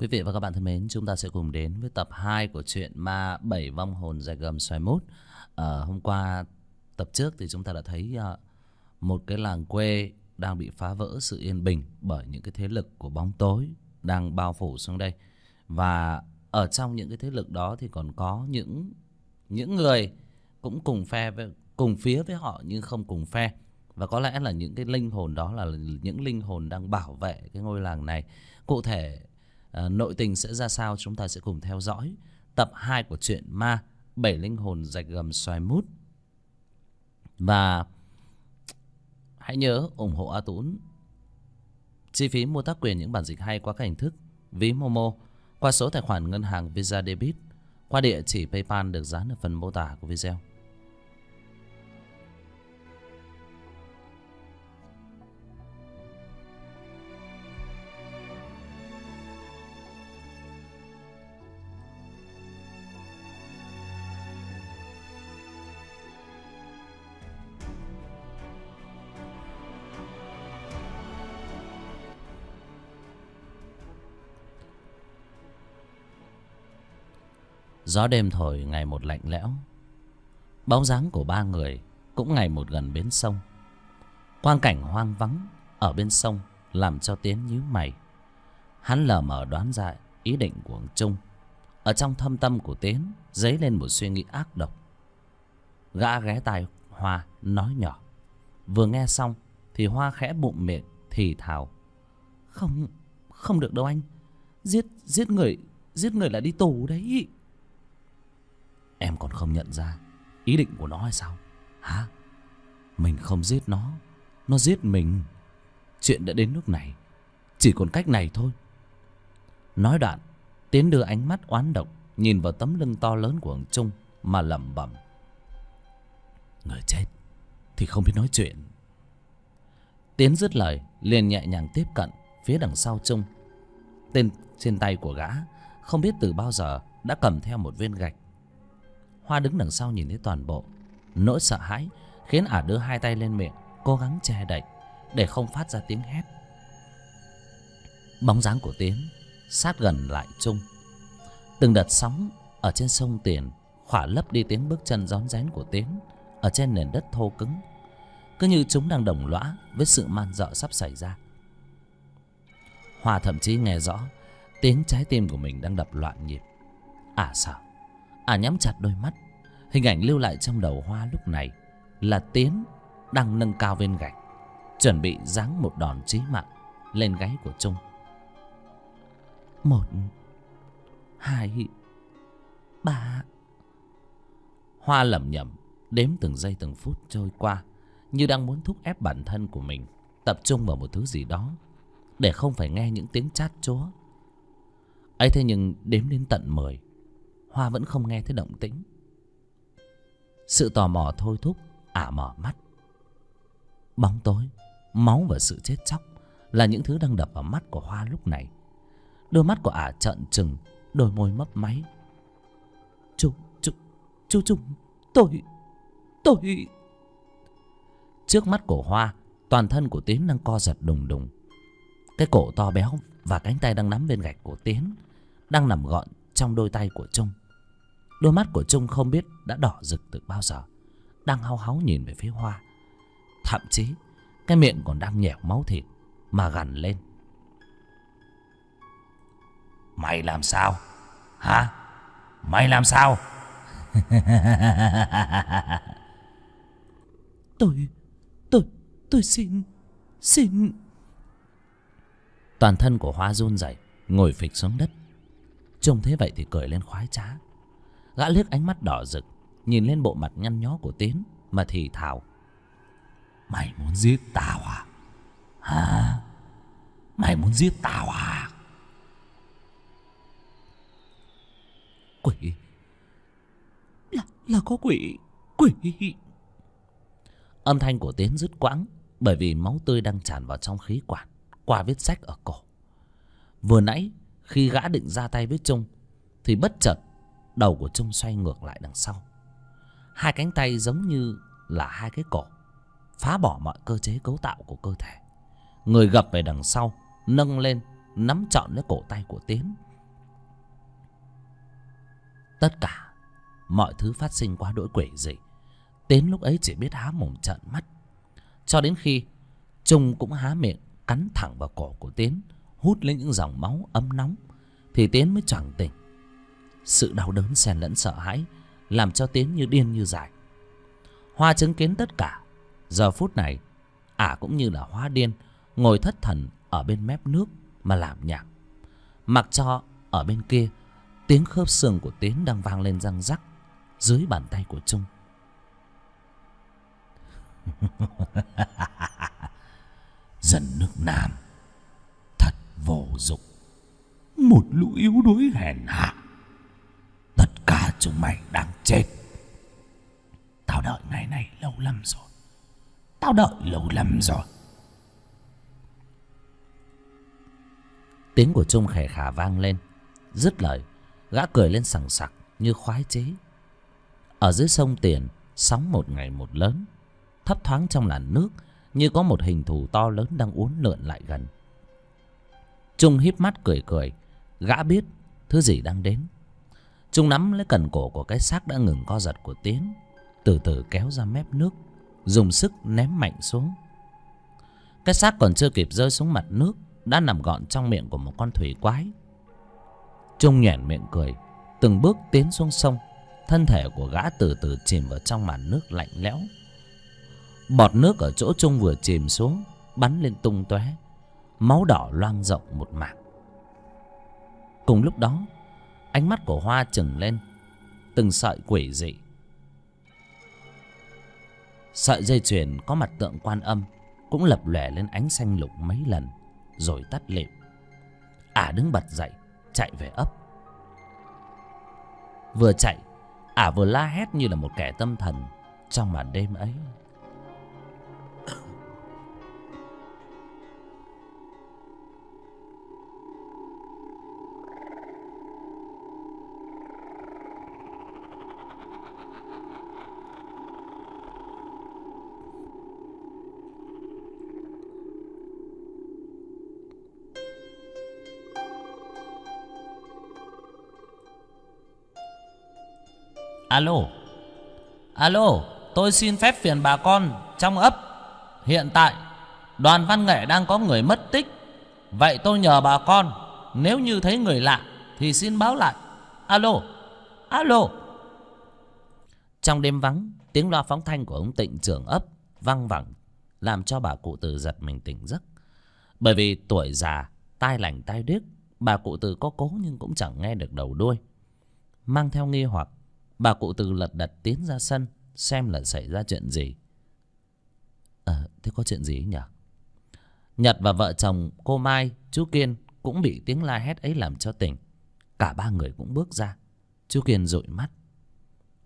Quý vị và các bạn thân mến, chúng ta sẽ cùng đến với tập 2 của truyện ma 7 vong hồn rạch gầm xoài mút. Hôm qua tập trước thì chúng ta đã thấy một cái làng quê đang bị phá vỡ sự yên bình bởi những cái thế lực của bóng tối đang bao phủ xuống đây. Và ở trong những cái thế lực đó thì còn có những người cũng cùng phía với họ nhưng không cùng phe. Và có lẽ là những cái linh hồn đó là những linh hồn đang bảo vệ cái ngôi làng này. Cụ thể nội tình sẽ ra sao, chúng ta sẽ cùng theo dõi tập 2 của truyện ma 7 linh hồn rạch gầm xoài mút. Và hãy nhớ ủng hộ A Tũn. Chi phí mua tác quyền những bản dịch hay qua các hình thức ví Momo, qua số tài khoản ngân hàng Visa Debit, qua địa chỉ PayPal được dán ở phần mô tả của video. Gió đêm thổi ngày một lạnh lẽo. Bóng dáng của ba người cũng ngày một gần bến sông. Quang cảnh hoang vắng ở bên sông làm cho Tiến nhíu mày. Hắn lờ mờ đoán ra ý định của ông Trung. Ở trong thâm tâm của Tiến dấy lên một suy nghĩ ác độc. Gã ghé tai Hoa nói nhỏ. Vừa nghe xong thì Hoa khẽ bụm miệng thì thào: Không được đâu anh. Giết người là đi tù đấy. Em còn không nhận ra ý định của nó hay sao? Hả? Mình không giết nó giết mình. Chuyện đã đến nước này, chỉ còn cách này thôi. Nói đoạn, Tiến đưa ánh mắt oán độc nhìn vào tấm lưng to lớn của ông Trung mà lẩm bẩm: Người chết thì không biết nói chuyện. Tiến dứt lời liền nhẹ nhàng tiếp cận phía đằng sau Trung. Tên trên tay của gã không biết từ bao giờ đã cầm theo một viên gạch. Hoa đứng đằng sau nhìn thấy toàn bộ, nỗi sợ hãi khiến ả đưa hai tay lên miệng cố gắng che đậy để không phát ra tiếng hét. Bóng dáng của Tiến sát gần lại Trung. Từng đợt sóng ở trên sông Tiền khỏa lấp đi tiếng bước chân rón rén của Tiến ở trên nền đất thô cứng, cứ như chúng đang đồng lõa với sự man dợ sắp xảy ra. Hoa thậm chí nghe rõ tiếng trái tim của mình đang đập loạn nhịp. Ả sợ. Ả nhắm chặt đôi mắt. Hình ảnh lưu lại trong đầu Hoa lúc này là Tiến đang nâng cao viên gạch, chuẩn bị giáng một đòn chí mạng lên gáy của Trung. 1, 2, 3. Hoa lẩm nhẩm đếm từng giây từng phút trôi qua, như đang muốn thúc ép bản thân của mình tập trung vào một thứ gì đó để không phải nghe những tiếng chát chúa ấy. Thế nhưng đếm đến tận 10, Hoa vẫn không nghe thấy động tĩnh. Sự tò mò thôi thúc ả mở mắt. Bóng tối, máu và sự chết chóc là những thứ đang đập vào mắt của Hoa lúc này. Đôi mắt của ả trợn trừng, đôi môi mấp máy. Chú, tôi. Trước mắt của Hoa, toàn thân của Tiến đang co giật đùng đùng. Cái cổ to béo và cánh tay đang nắm viên gạch của Tiến đang nằm gọn trong đôi tay của Trung. Đôi mắt của Trung không biết đã đỏ rực từ bao giờ, đang hau háu nhìn về phía Hoa. Thậm chí cái miệng còn đang nhẻo máu thịt mà gằn lên: Mày làm sao? Hả? Mày làm sao? Tôi xin. Toàn thân của Hoa run rẩy, ngồi phịch xuống đất. Trông thế vậy thì cười lên khoái trá. Gã liếc ánh mắt đỏ rực nhìn lên bộ mặt nhăn nhó của Tiến mà thì thào: Mày muốn giết tao à? Hả? Mày muốn giết tao à? Quỷ. Là có quỷ. Quỷ. Âm thanh của Tiến rứt quãng bởi vì máu tươi đang tràn vào trong khí quản qua vết rách ở cổ. Vừa nãy khi gã định ra tay với Trung thì bất chợt đầu của Trung xoay ngược lại đằng sau. Hai cánh tay giống như là hai cái cổ, phá bỏ mọi cơ chế cấu tạo của cơ thể. Người gập về đằng sau, nâng lên nắm trọn lấy cổ tay của Tiến Tất cả mọi thứ phát sinh quá đỗi quỷ dị. Đến lúc ấy chỉ biết há mồm trợn mắt. Cho đến khi Trung cũng há miệng cắn thẳng vào cổ của Tiến, hút lên những dòng máu ấm nóng, thì Tiến mới choàng tỉnh. Sự đau đớn xen lẫn sợ hãi làm cho Tiến như điên như dại. Hoa chứng kiến tất cả. Giờ phút này ả cũng như là hóa điên, ngồi thất thần ở bên mép nước mà làm nhạc. Mặc cho ở bên kia tiếng khớp xương của Tiến đang vang lên răng rắc dưới bàn tay của Trung. Dân nước Nam thật vô dụng, một lũ yếu đuối hèn hạ. Tất cả chúng mày đang chết. Tao đợi ngày này lâu lắm rồi. Tao đợi lâu lắm rồi. Tiếng của Trung khè khà vang lên. Dứt lời, gã cười lên sằng sặc như khoái chế. Ở dưới sông Tiền, sóng một ngày một lớn. Thấp thoáng trong làn nước như có một hình thù to lớn đang uốn lượn lại gần. Trung híp mắt cười cười. Gã biết thứ gì đang đến. Trung nắm lấy cần cổ của cái xác đã ngừng co giật của Tiến, từ từ kéo ra mép nước, dùng sức ném mạnh xuống. Cái xác còn chưa kịp rơi xuống mặt nước đã nằm gọn trong miệng của một con thủy quái. Trung nhoẻn miệng cười, từng bước tiến xuống sông. Thân thể của gã từ từ chìm vào trong màn nước lạnh lẽo. Bọt nước ở chỗ Trung vừa chìm xuống bắn lên tung tóe, máu đỏ loang rộng một mảng. Cùng lúc đó, ánh mắt của Hoa trừng lên, từng sợi quỷ dị. Sợi dây chuyền có mặt tượng Quan Âm cũng lập lòe lên ánh xanh lục mấy lần rồi tắt lịm. Ả đứng bật dậy chạy về ấp. Vừa chạy, ả vừa la hét như là một kẻ tâm thần trong màn đêm ấy. Alo, alo, tôi xin phép phiền bà con trong ấp. Hiện tại Đoàn Văn Nghệ đang có người mất tích. Vậy tôi nhờ bà con, nếu như thấy người lạ thì xin báo lại. Alo, alo. Trong đêm vắng, tiếng loa phóng thanh của ông Tịnh trưởng ấp văng vẳng, làm cho bà cụ Từ giật mình tỉnh giấc. Bởi vì tuổi già, tai lành tai điếc, bà cụ Từ có cố nhưng cũng chẳng nghe được đầu đuôi. Mang theo nghi hoặc, bà cụ Từ lật đật tiến ra sân xem là xảy ra chuyện gì. Thế có chuyện gì nhỉ? Nhật và vợ chồng cô Mai, chú Kiên cũng bị tiếng la hét ấy làm cho tỉnh. Cả ba người cũng bước ra. Chú Kiên dụi mắt.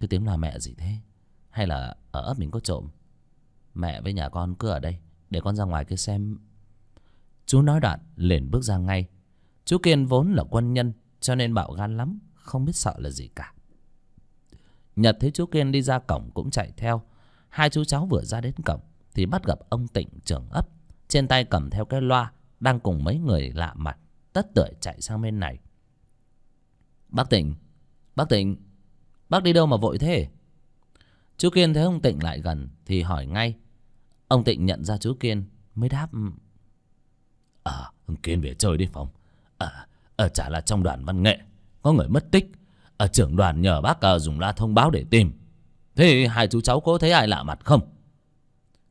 Cái tiếng là mẹ gì thế? Hay là ở ấp mình có trộm? Mẹ với nhà con cứ ở đây, để con ra ngoài kia xem. Chú nói đoạn liền bước ra ngay. Chú Kiên vốn là quân nhân cho nên bạo gan lắm, không biết sợ là gì cả. Nhật thấy chú Kiên đi ra cổng cũng chạy theo. Hai chú cháu vừa ra đến cổng thì bắt gặp ông Tịnh trưởng ấp, trên tay cầm theo cái loa, đang cùng mấy người lạ mặt tất tưởi chạy sang bên này. Bác Tịnh, bác Tịnh, bác đi đâu mà vội thế? Chú Kiên thấy ông Tịnh lại gần thì hỏi ngay. Ông Tịnh nhận ra chú Kiên mới đáp: Ông Kiên về chơi đi Phong. Chả là trong Đoàn Văn Nghệ có người mất tích. Trưởng đoàn nhờ bác dùng loa thông báo để tìm. Thế hai chú cháu có thấy ai lạ mặt không?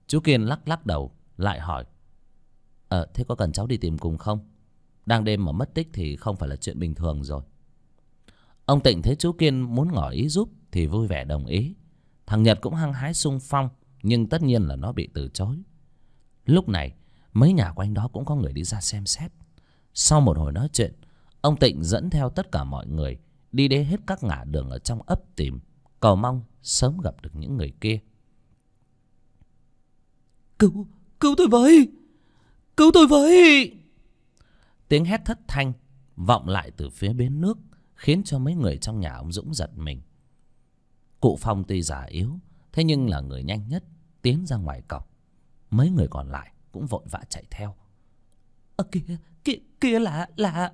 Chú Kiên lắc lắc đầu lại hỏi: Thế có cần cháu đi tìm cùng không? Đang đêm mà mất tích thì không phải là chuyện bình thường rồi. Ông Tịnh thấy chú Kiên muốn ngỏ ý giúp thì vui vẻ đồng ý. Thằng Nhật cũng hăng hái xung phong, nhưng tất nhiên là nó bị từ chối. Lúc này mấy nhà quanh đó cũng có người đi ra xem xét. Sau một hồi nói chuyện, ông Tịnh dẫn theo tất cả mọi người đi đến hết các ngả đường ở trong ấp tìm, cầu mong sớm gặp được những người kia. Cứu tôi với! Cứu tôi với! Tiếng hét thất thanh vọng lại từ phía bến nước, khiến cho mấy người trong nhà ông Dũng giật mình. Cụ Phong tuy già yếu, thế nhưng là người nhanh nhất tiến ra ngoài cổng. Mấy người còn lại cũng vội vã chạy theo. Kìa là...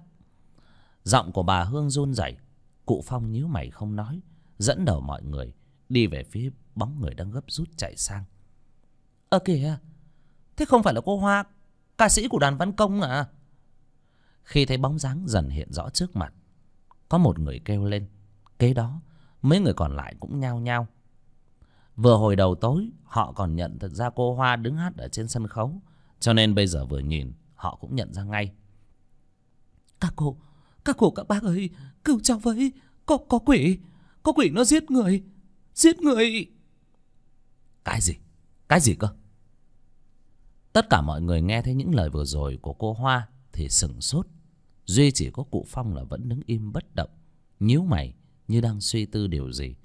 Giọng của bà Hương run rẩy. Cụ Phong nhíu mày không nói, dẫn đầu mọi người đi về phía bóng người đang gấp rút chạy sang. Ơ kìa, thế không phải là cô Hoa, ca sĩ của đoàn văn công à? Khi thấy bóng dáng dần hiện rõ trước mặt, có một người kêu lên. Kế đó mấy người còn lại cũng nhao nhao. Vừa hồi đầu tối họ còn nhận thật ra cô Hoa đứng hát ở trên sân khấu, cho nên bây giờ vừa nhìn họ cũng nhận ra ngay. Các cô các bác ơi, cứu cháu với, có quỷ nó giết người. Cái gì cơ? Tất cả mọi người nghe thấy những lời vừa rồi của cô Hoa thì sững sốt, duy chỉ có cụ Phong là vẫn đứng im bất động, nhíu mày như đang suy tư điều gì.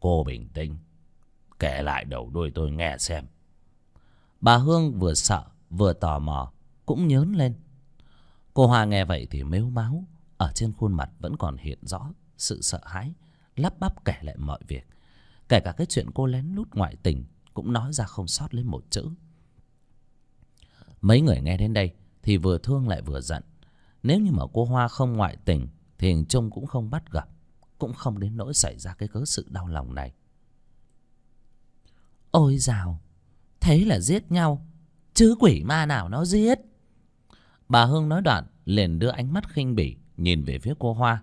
Cô bình tĩnh, kể lại đầu đuôi tôi nghe xem. Bà Hương vừa sợ vừa tò mò cũng nhớn lên. Cô Hoa nghe vậy thì mếu máu, ở trên khuôn mặt vẫn còn hiện rõ sự sợ hãi, lắp bắp kể lại mọi việc, kể cả cái chuyện cô lén lút ngoại tình cũng nói ra không sót lấy một chữ. Mấy người nghe đến đây thì vừa thương lại vừa giận. Nếu như mà cô Hoa không ngoại tình thì hình chung cũng không bắt gặp, cũng không đến nỗi xảy ra cái cớ sự đau lòng này. Ôi dào, thế là giết nhau chứ quỷ ma nào nó giết. Bà Hương nói đoạn liền đưa ánh mắt khinh bỉ nhìn về phía cô Hoa.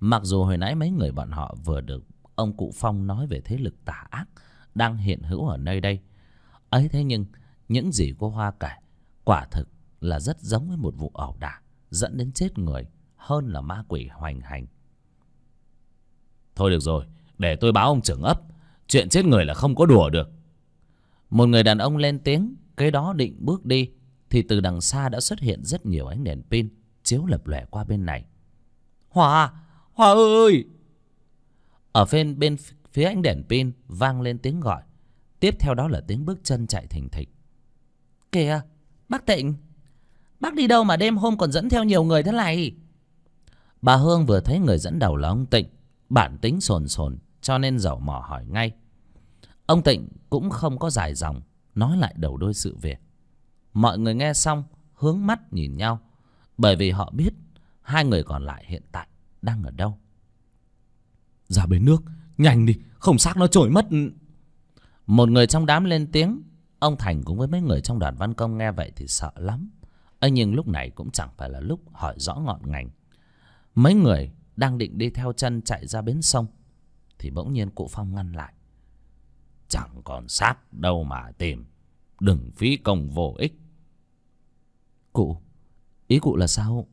Mặc dù hồi nãy mấy người bọn họ vừa được ông cụ Phong nói về thế lực tà ác đang hiện hữu ở nơi đây ấy, thế nhưng những gì cô Hoa kể quả thực là rất giống với một vụ ẩu đả dẫn đến chết người hơn là ma quỷ hoành hành. Thôi được rồi, để tôi báo ông trưởng ấp, chuyện chết người là không có đùa được. Một người đàn ông lên tiếng, cái đó định bước đi thì từ đằng xa đã xuất hiện rất nhiều ánh đèn pin chiếu lập lòe qua bên này. Hoa ơi! Ở bên phía ánh đèn pin vang lên tiếng gọi, tiếp theo đó là tiếng bước chân chạy thình thịch. Kìa, bác Tịnh, bác đi đâu mà đêm hôm còn dẫn theo nhiều người thế này? Bà Hương vừa thấy người dẫn đầu là ông Tịnh, bản tính sồn cho nên dầu mò hỏi ngay. Ông Tịnh cũng không có dài dòng, nói lại đầu đuôi sự việc. Mọi người nghe xong hướng mắt nhìn nhau, bởi vì họ biết hai người còn lại hiện tại đang ở đâu. Ra bến nước, nhanh đi, không xác nó trôi mất. Một người trong đám lên tiếng. Ông Thành cùng với mấy người trong đoàn văn công nghe vậy thì sợ lắm. Nhưng lúc này cũng chẳng phải là lúc hỏi rõ ngọn ngành. Mấy người đang định đi theo chân chạy ra bến sông thì bỗng nhiên cụ Phong ngăn lại. Chẳng còn xác đâu mà tìm, đừng phí công vô ích. Cụ, ý cụ là sao?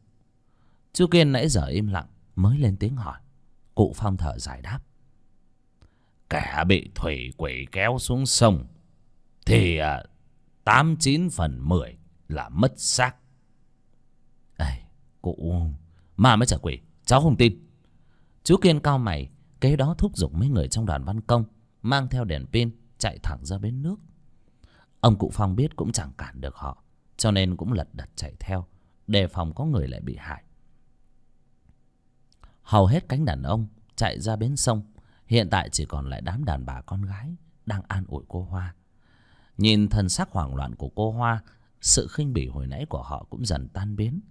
Chú Kiên nãy giờ im lặng mới lên tiếng hỏi. Cụ Phong thở dài đáp. Kẻ bị thủy quỷ kéo xuống sông thì 89 phần 10 là mất xác. Cụ, ma mới trả quỷ, cháu không tin. Chú Kiên cau mày, kế đó thúc giục mấy người trong đoàn văn công mang theo đèn pin chạy thẳng ra bến nước. Ông cụ Phong biết cũng chẳng cản được họ, cho nên cũng lật đật chạy theo, đề phòng có người lại bị hại. Hầu hết cánh đàn ông chạy ra bến sông, hiện tại chỉ còn lại đám đàn bà con gái đang an ủi cô Hoa. Nhìn thần sắc hoảng loạn của cô Hoa, sự khinh bỉ hồi nãy của họ cũng dần tan biến,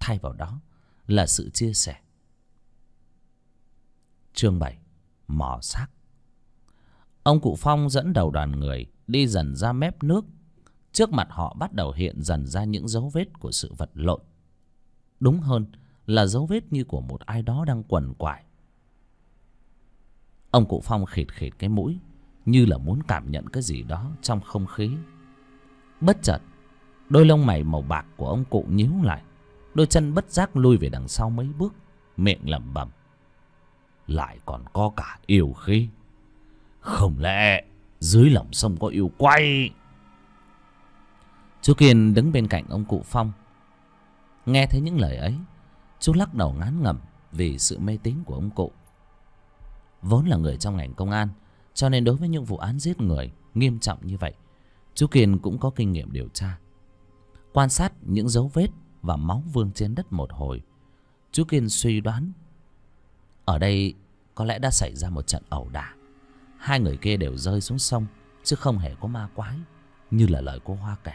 thay vào đó là sự chia sẻ. Chương 7: Mò xác. Ông cụ Phong dẫn đầu đoàn người đi dần ra mép nước. Trước mặt họ bắt đầu hiện dần ra những dấu vết của sự vật lộn, đúng hơn là dấu vết như của một ai đó đang quằn quại. Ông cụ Phong khịt khịt cái mũi, như là muốn cảm nhận cái gì đó trong không khí. Bất chợt đôi lông mày màu bạc của ông cụ nhíu lại, đôi chân bất giác lui về đằng sau mấy bước, miệng lẩm bẩm. Lại còn có cả yêu khí, không lẽ dưới lòng sông có yêu quay? Chú Kiên đứng bên cạnh ông cụ Phong, nghe thấy những lời ấy, chú lắc đầu ngán ngẩm vì sự mê tín của ông cụ. Vốn là người trong ngành công an, cho nên đối với những vụ án giết người nghiêm trọng như vậy, chú Kiên cũng có kinh nghiệm điều tra. Quan sát những dấu vết và máu vương trên đất một hồi, chú Kiên suy đoán ở đây có lẽ đã xảy ra một trận ẩu đả. Hai người kia đều rơi xuống sông chứ không hề có ma quái như là lời cô Hoa kể.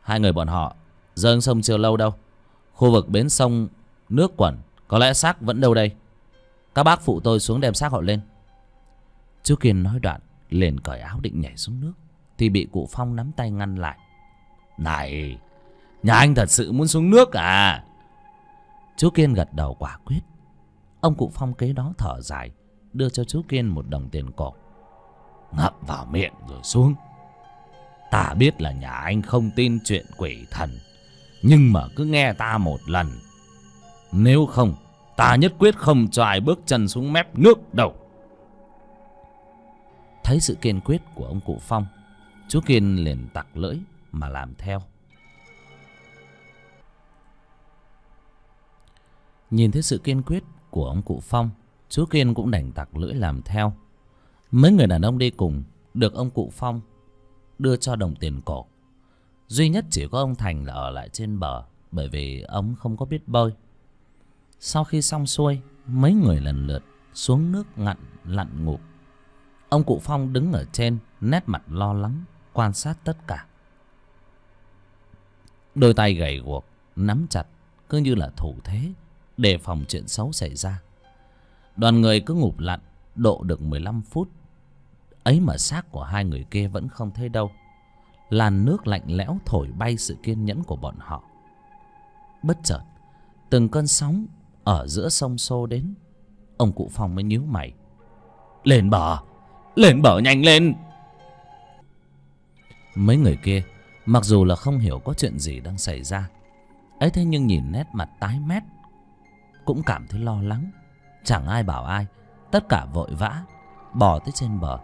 Hai người bọn họ rơi xuống sông chưa lâu đâu. Khu vực bến sông nước quẩn. Có lẽ xác vẫn đâu đây. Các bác phụ tôi xuống đem xác họ lên. Chú Kiên nói đoạn liền cởi áo định nhảy xuống nước thì bị cụ Phong nắm tay ngăn lại. Này, nhà anh thật sự muốn xuống nước à? Chú Kiên gật đầu quả quyết. Ông cụ Phong kế đó thở dài, đưa cho chú Kiên một đồng tiền cổ. Ngậm vào miệng rồi xuống. Ta biết là nhà anh không tin chuyện quỷ thần, nhưng mà cứ nghe ta một lần. Nếu không, ta nhất quyết không cho ai bước chân xuống mép nước đâu. Thấy sự kiên quyết của ông cụ Phong, chú Kiên liền tặc lưỡi mà làm theo. Nhìn thấy sự kiên quyết của ông cụ Phong, chú Kiên cũng đành tặc lưỡi làm theo. Mấy người đàn ông đi cùng được ông cụ Phong đưa cho đồng tiền cổ. Duy nhất chỉ có ông Thành là ở lại trên bờ, bởi vì ông không có biết bơi. Sau khi xong xuôi, mấy người lần lượt xuống nước lặn ngụp. Ông cụ Phong đứng ở trên, nét mặt lo lắng, quan sát tất cả. Đôi tay gầy guộc nắm chặt, cứ như là thủ thế đề phòng chuyện xấu xảy ra. Đoàn người cứ ngụp lặn độ được 15 phút ấy mà xác của hai người kia vẫn không thấy đâu. Làn nước lạnh lẽo thổi bay sự kiên nhẫn của bọn họ. Bất chợt từng cơn sóng ở giữa sông xô đến. Ông cụ Phong mới nhíu mày. Lên bờ, lên bờ, nhanh lên. Mấy người kia mặc dù là không hiểu có chuyện gì đang xảy ra ấy, thế nhưng nhìn nét mặt tái mét cũng cảm thấy lo lắng. Chẳng ai bảo ai, tất cả vội vã bò tới trên bờ.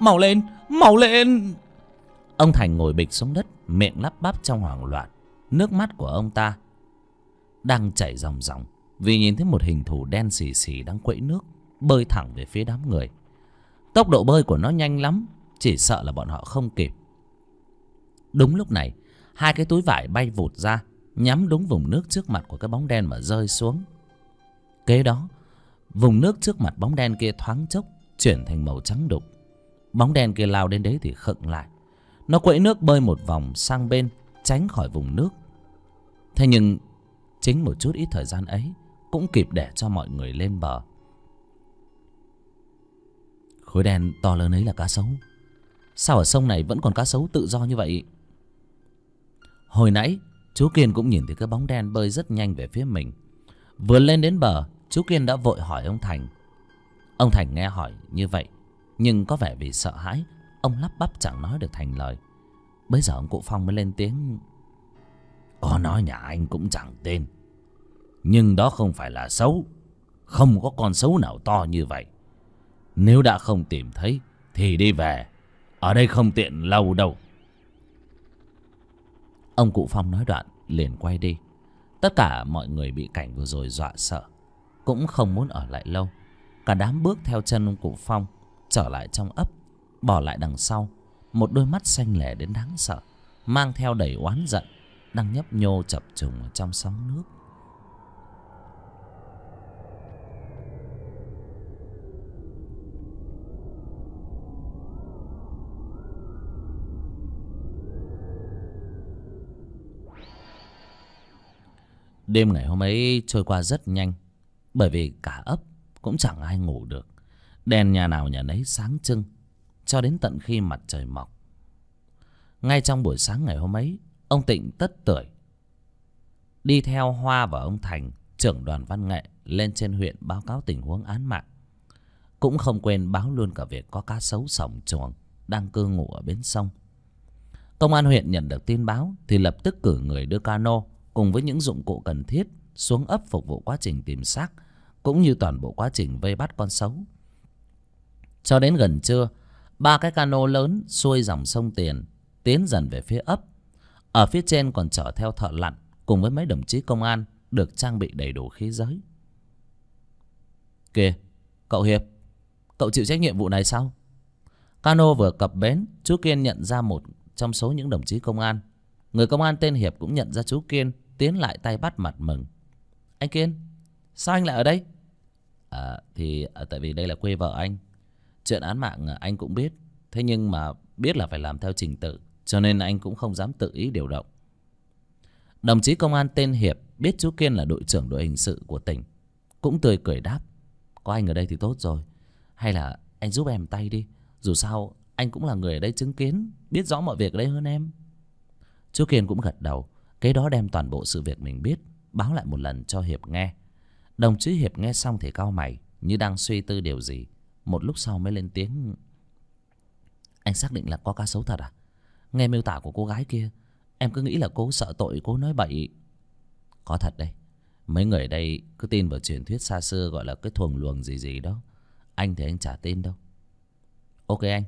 Mau lên, mau lên. Ông Thành ngồi bịch xuống đất, miệng lắp bắp trong hoảng loạn. Nước mắt của ông ta đang chảy ròng ròng vì nhìn thấy một hình thù đen xì xì đang quẫy nước bơi thẳng về phía đám người. Tốc độ bơi của nó nhanh lắm, chỉ sợ là bọn họ không kịp. Đúng lúc này, hai cái túi vải bay vụt ra, nhắm đúng vùng nước trước mặt của cái bóng đen mà rơi xuống. Kế đó, vùng nước trước mặt bóng đen kia thoáng chốc chuyển thành màu trắng đục. Bóng đen kia lao đến đấy thì khựng lại. Nó quẫy nước bơi một vòng sang bên, tránh khỏi vùng nước. Thế nhưng chính một chút ít thời gian ấy cũng kịp để cho mọi người lên bờ. Khối đen to lớn ấy là cá sấu. Sao ở sông này vẫn còn cá sấu tự do như vậy? Hồi nãy chú Kiên cũng nhìn thấy cái bóng đen bơi rất nhanh về phía mình. Vừa lên đến bờ, chú Kiên đã vội hỏi ông Thành. Ông Thành nghe hỏi như vậy nhưng có vẻ vì sợ hãi, ông lắp bắp chẳng nói được thành lời. Bấy giờ ông cụ Phong mới lên tiếng. Có nói nhà anh cũng chẳng tin, nhưng đó không phải là sấu. Không có con sấu nào to như vậy. Nếu đã không tìm thấy thì đi về, ở đây không tiện lâu đâu. Ông cụ Phong nói đoạn liền quay đi. Tất cả mọi người bị cảnh vừa rồi dọa sợ, cũng không muốn ở lại lâu. Cả đám bước theo chân ông cụ Phong trở lại trong ấp, bỏ lại đằng sau một đôi mắt xanh lè đến đáng sợ, mang theo đầy oán giận, đang nhấp nhô chập trùng ở trong sóng nước. Đêm ngày hôm ấy trôi qua rất nhanh, bởi vì cả ấp cũng chẳng ai ngủ được. Đèn nhà nào nhà nấy sáng trưng cho đến tận khi mặt trời mọc. Ngay trong buổi sáng ngày hôm ấy, ông Tịnh tất tưởi đi theo Hoa và ông Thành, trưởng đoàn văn nghệ, lên trên huyện báo cáo tình huống án mạng. Cũng không quên báo luôn cả việc có cá sấu sổng chuồng đang cư ngụ ở bến sông. Công an huyện nhận được tin báo thì lập tức cử người đưa cano cùng với những dụng cụ cần thiết xuống ấp phục vụ quá trình tìm xác, cũng như toàn bộ quá trình vây bắt con sấu. Cho đến gần trưa, ba cái cano lớn xuôi dòng sông Tiền tiến dần về phía ấp. Ở phía trên còn chở theo thợ lặn cùng với mấy đồng chí công an được trang bị đầy đủ khí giới. Kìa, cậu Hiệp, cậu chịu trách nhiệm vụ này sao? Cano vừa cập bến, chú Kiên nhận ra một trong số những đồng chí công an. Người công an tên Hiệp cũng nhận ra chú Kiên, tiến lại tay bắt mặt mừng. Anh Kiên, sao anh lại ở đây? Tại vì đây là quê vợ anh. Chuyện án mạng anh cũng biết, thế nhưng mà biết là phải làm theo trình tự, cho nên anh cũng không dám tự ý điều động. Đồng chí công an tên Hiệp biết chú Kiên là đội trưởng đội hình sự của tỉnh, cũng tươi cười đáp: có anh ở đây thì tốt rồi, hay là anh giúp em tay đi, dù sao anh cũng là người ở đây chứng kiến, biết rõ mọi việc ở đây hơn em. Chú Kiên cũng gật đầu, cái đó đem toàn bộ sự việc mình biết báo lại một lần cho Hiệp nghe. Đồng chí Hiệp nghe xong thì cau mày như đang suy tư điều gì, một lúc sau mới lên tiếng: anh xác định là có cá sấu thật à? Nghe miêu tả của cô gái kia, em cứ nghĩ là cô sợ tội, cô nói bậy. Có thật đấy, mấy người ở đây cứ tin vào truyền thuyết xa xưa gọi là cái thuồng luồng gì gì đó, anh thì anh chả tin đâu. Ok anh,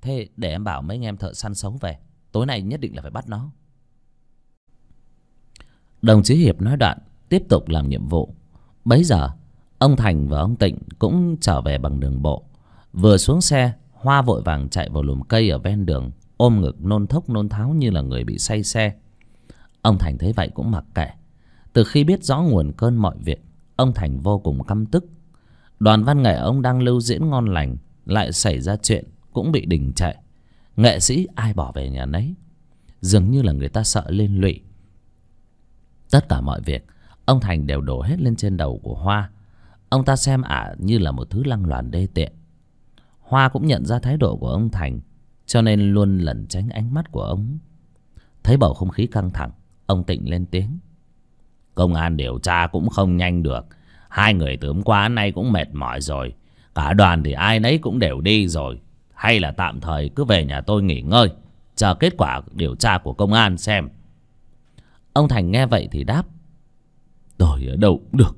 thế để em bảo mấy anh em thợ săn sấu về, tối nay nhất định là phải bắt nó. Đồng chí Hiệp nói đoạn tiếp tục làm nhiệm vụ. Bấy giờ ông Thành và ông Tịnh cũng trở về bằng đường bộ. Vừa xuống xe, Hoa vội vàng chạy vào lùm cây ở ven đường, ôm ngực nôn thốc nôn tháo như là người bị say xe. Ông Thành thấy vậy cũng mặc kệ. Từ khi biết rõ nguồn cơn mọi việc, ông Thành vô cùng căm tức. Đoàn văn nghệ ông đang lưu diễn ngon lành lại xảy ra chuyện, cũng bị đình trệ. Nghệ sĩ ai bỏ về nhà nấy, dường như là người ta sợ liên lụy. Tất cả mọi việc ông Thành đều đổ hết lên trên đầu của Hoa. Ông ta xem ả như là một thứ lăng loàn đê tiện. Hoa cũng nhận ra thái độ của ông Thành, cho nên luôn lẩn tránh ánh mắt của ông. Thấy bầu không khí căng thẳng, ông Tịnh lên tiếng: công an điều tra cũng không nhanh được, hai người từ hôm qua nay cũng mệt mỏi rồi, cả đoàn thì ai nấy cũng đều đi rồi. Hay là tạm thời cứ về nhà tôi nghỉ ngơi, chờ kết quả điều tra của công an xem. Ông Thành nghe vậy thì đáp: tôi ở đâu cũng được,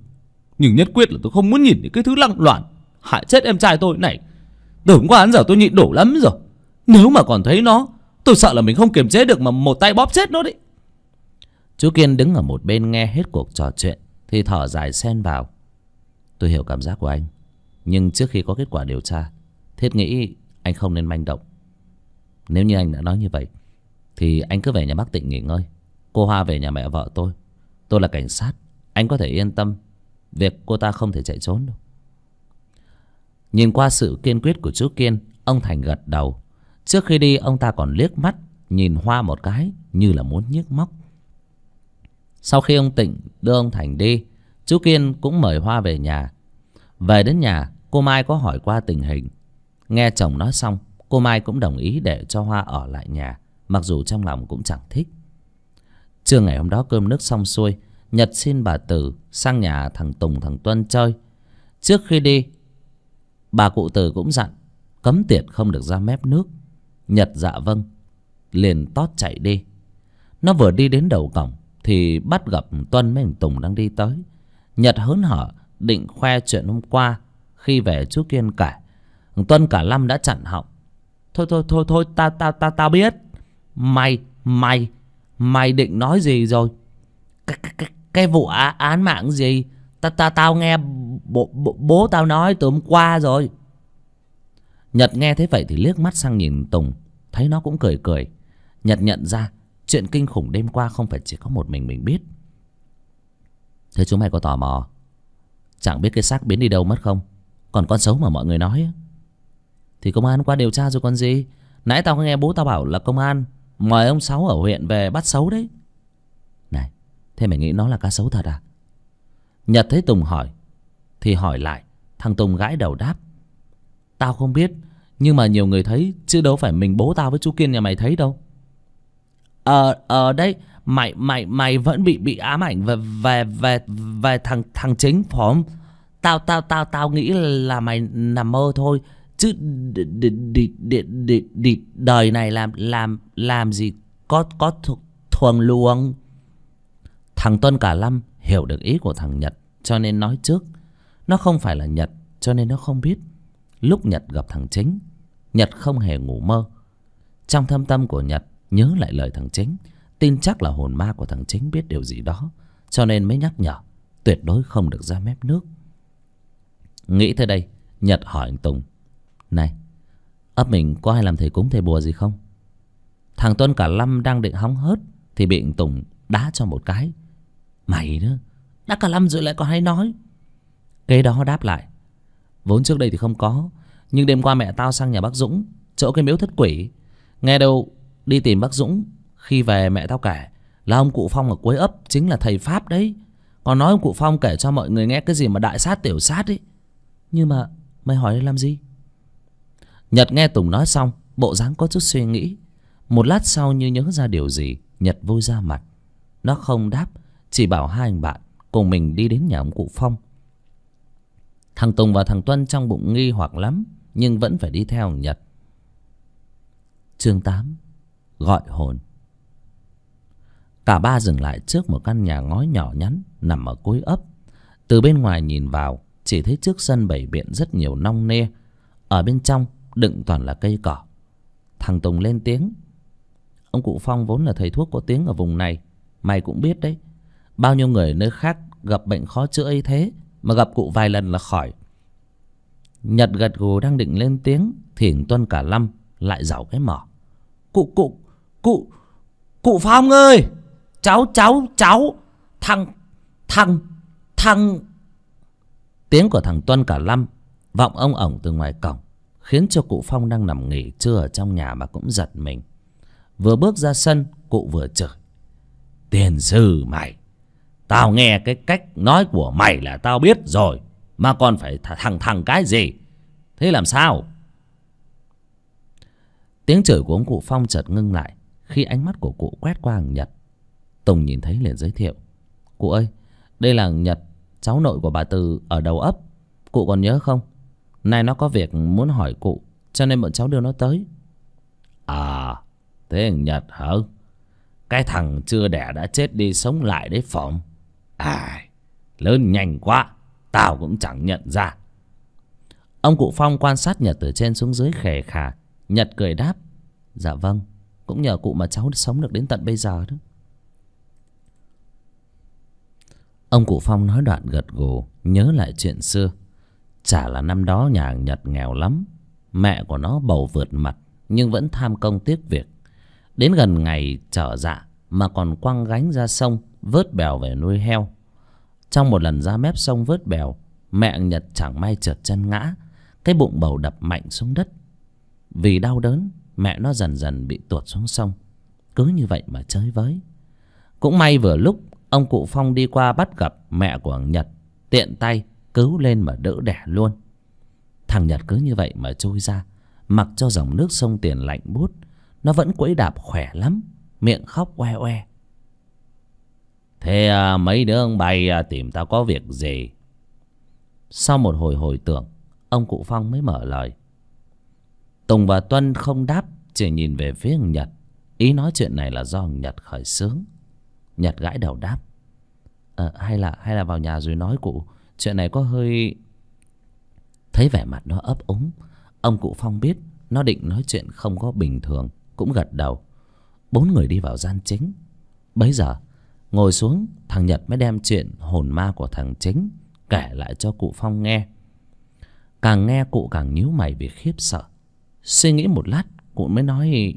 nhưng nhất quyết là tôi không muốn nhìn thấy cái thứ lăng loạn hại chết em trai tôi này. Từ hôm qua đến giờ tôi nhịn đủ lắm rồi, nếu mà còn thấy nó, tôi sợ là mình không kiềm chế được mà một tay bóp chết nó đấy. Chú Kiên đứng ở một bên nghe hết cuộc trò chuyện thì thở dài xen vào: tôi hiểu cảm giác của anh, nhưng trước khi có kết quả điều tra, thiết nghĩ anh không nên manh động. Nếu như anh đã nói như vậy thì anh cứ về nhà bác Tịnh nghỉ ngơi, cô Hoa về nhà mẹ vợ tôi. Tôi là cảnh sát, anh có thể yên tâm, việc cô ta không thể chạy trốn đâu. Nhìn qua sự kiên quyết của chú Kiên, ông Thành gật đầu. Trước khi đi, ông ta còn liếc mắt nhìn Hoa một cái như là muốn nhức móc. Sau khi ông Tịnh đưa ông Thành đi, chú Kiên cũng mời Hoa về nhà. Về đến nhà, cô Mai có hỏi qua tình hình. Nghe chồng nói xong, cô Mai cũng đồng ý để cho Hoa ở lại nhà, mặc dù trong lòng cũng chẳng thích. Trưa ngày hôm đó cơm nước xong xuôi, Nhật xin bà Từ sang nhà thằng Tùng thằng Tuân chơi. Trước khi đi, bà cụ Từ cũng dặn cấm tiệt không được ra mép nước. Nhật dạ vâng, liền tót chạy đi. Nó vừa đi đến đầu cổng thì bắt gặp Tuân với thằng Tùng đang đi tới. Nhật hớn hở định khoe chuyện hôm qua khi về chú Kiên kể. Tuân cả lâm đã chặn họng: Thôi tao biết. Mày định nói gì rồi? Cái vụ án mạng gì? Tao nghe bố tao nói từ hôm qua rồi. Nhật nghe thế vậy thì liếc mắt sang nhìn Tùng, thấy nó cũng cười cười. Nhật nhận ra chuyện kinh khủng đêm qua không phải chỉ có một mình biết. Thế chúng mày có tò mò chẳng biết cái xác biến đi đâu mất không? Còn con sấu mà mọi người nói thì công an qua điều tra rồi còn gì. Nãy tao nghe bố tao bảo là công an mời ông Sáu ở huyện về bắt sấu đấy. Này, thế mày nghĩ nó là cá sấu thật à? Nhật thấy Tùng hỏi thì hỏi lại. Thằng Tùng gãi đầu đáp: tao không biết, nhưng mà nhiều người thấy, chứ đâu phải mình bố tao với chú Kiên nhà mày thấy đâu. Đấy, mày vẫn bị ám ảnh về thằng chính phải không? Tao nghĩ là mày nằm mơ thôi, chứ đời này làm gì có thuồng luồng. Thằng Tuân cả lâm hiểu được ý của thằng Nhật cho nên nói trước. Nó không phải là Nhật cho nên nó không biết. Lúc Nhật gặp thằng Chính, Nhật không hề ngủ mơ. Trong thâm tâm của Nhật nhớ lại lời thằng Chính, tin chắc là hồn ma của thằng Chính biết điều gì đó, cho nên mới nhắc nhở tuyệt đối không được ra mép nước. Nghĩ tới đây, Nhật hỏi anh Tùng: này, ấp mình có ai làm thầy cúng thầy bùa gì không? Thằng Tuân cả lâm đang định hóng hớt thì bị anh Tùng đá cho một cái: mày nữa, đã cả lâm rồi lại còn hay nói. Cái đó đáp lại: vốn trước đây thì không có, nhưng đêm qua mẹ tao sang nhà bác Dũng, chỗ cái miếu thất quỷ. Nghe đâu đi tìm bác Dũng, khi về mẹ tao kể là ông cụ Phong ở cuối ấp chính là thầy Pháp đấy. Còn nói ông cụ Phong kể cho mọi người nghe cái gì mà đại sát tiểu sát ấy. Nhưng mà mày hỏi làm gì? Nhật nghe Tùng nói xong, bộ dáng có chút suy nghĩ. Một lát sau như nhớ ra điều gì, Nhật vội ra mặt. Nó không đáp, chỉ bảo hai anh bạn cùng mình đi đến nhà ông cụ Phong. Thằng Tùng và thằng Tuân trong bụng nghi hoặc lắm, nhưng vẫn phải đi theo Nhật. Chương 8. Gọi hồn. Cả ba dừng lại trước một căn nhà ngói nhỏ nhắn nằm ở cuối ấp. Từ bên ngoài nhìn vào, chỉ thấy trước sân bày biện rất nhiều nong nê. Ở bên trong đựng toàn là cây cỏ. Thằng Tùng lên tiếng. Ông cụ Phong vốn là thầy thuốc có tiếng ở vùng này, mày cũng biết đấy. Bao nhiêu người nơi khác gặp bệnh khó chữa y thế, mà gặp cụ vài lần là khỏi. Nhật gật gù đang định lên tiếng thì Tuân cả Lâm lại giảo cái mỏ. Cụ Phong ơi, cháu thằng. Tiếng của thằng Tuân cả Lâm vọng ông ổng từ ngoài cổng, khiến cho cụ Phong đang nằm nghỉ trưa ở trong nhà mà cũng giật mình. Vừa bước ra sân, cụ vừa chửi: Tiền sư mày, tao nghe cái cách nói của mày là tao biết rồi, mà còn phải thằng cái gì? Thế làm sao? Tiếng chửi của ông cụ Phong chợt ngưng lại khi ánh mắt của cụ quét qua thằng Nhật. Tùng nhìn thấy liền giới thiệu: Cụ ơi, đây là Nhật, cháu nội của bà Từ ở đầu ấp. Cụ còn nhớ không? Nay nó có việc muốn hỏi cụ, cho nên bọn cháu đưa nó tới. À, thế thằng Nhật hả? Cái thằng chưa đẻ đã chết đi sống lại đấy phỏng. À, lớn nhanh quá, tao cũng chẳng nhận ra. Ông cụ Phong quan sát Nhật từ trên xuống dưới khề khà. Nhật cười đáp: Dạ vâng, cũng nhờ cụ mà cháu sống được đến tận bây giờ đó. Ông cụ Phong nói đoạn gật gù, nhớ lại chuyện xưa. Chả là năm đó nhà hàng Nhật nghèo lắm, mẹ của nó bầu vượt mặt nhưng vẫn tham công tiếc việc. Đến gần ngày trở dạ mà còn quăng gánh ra sông vớt bèo về nuôi heo. Trong một lần ra mép sông vớt bèo, mẹ Nhật chẳng may trượt chân ngã, cái bụng bầu đập mạnh xuống đất. Vì đau đớn, mẹ nó dần dần bị tuột xuống sông, cứ như vậy mà chơi với. Cũng may vừa lúc ông cụ Phong đi qua bắt gặp mẹ của thằng Nhật, tiện tay cứu lên mà đỡ đẻ luôn. Thằng Nhật cứ như vậy mà trôi ra, mặc cho dòng nước sông Tiền lạnh buốt, nó vẫn quẫy đạp khỏe lắm, miệng khóc oe oe. Thế mấy đứa ông bày tìm tao có việc gì? Sau một hồi hồi tưởng, ông cụ Phong mới mở lời. Tùng và Tuân không đáp, chỉ nhìn về phía thằng Nhật, ý nói chuyện này là do thằng Nhật khởi xướng. Nhật gãi đầu đáp: Hay là vào nhà rồi nói cụ, chuyện này có hơi... Thấy vẻ mặt nó ấp úng, ông cụ Phong biết nó định nói chuyện không có bình thường, cũng gật đầu. Bốn người đi vào gian chính. Bấy giờ ngồi xuống, thằng Nhật mới đem chuyện hồn ma của thằng chính kể lại cho cụ Phong nghe. Càng nghe cụ càng nhíu mày vì khiếp sợ. Suy nghĩ một lát, cụ mới nói: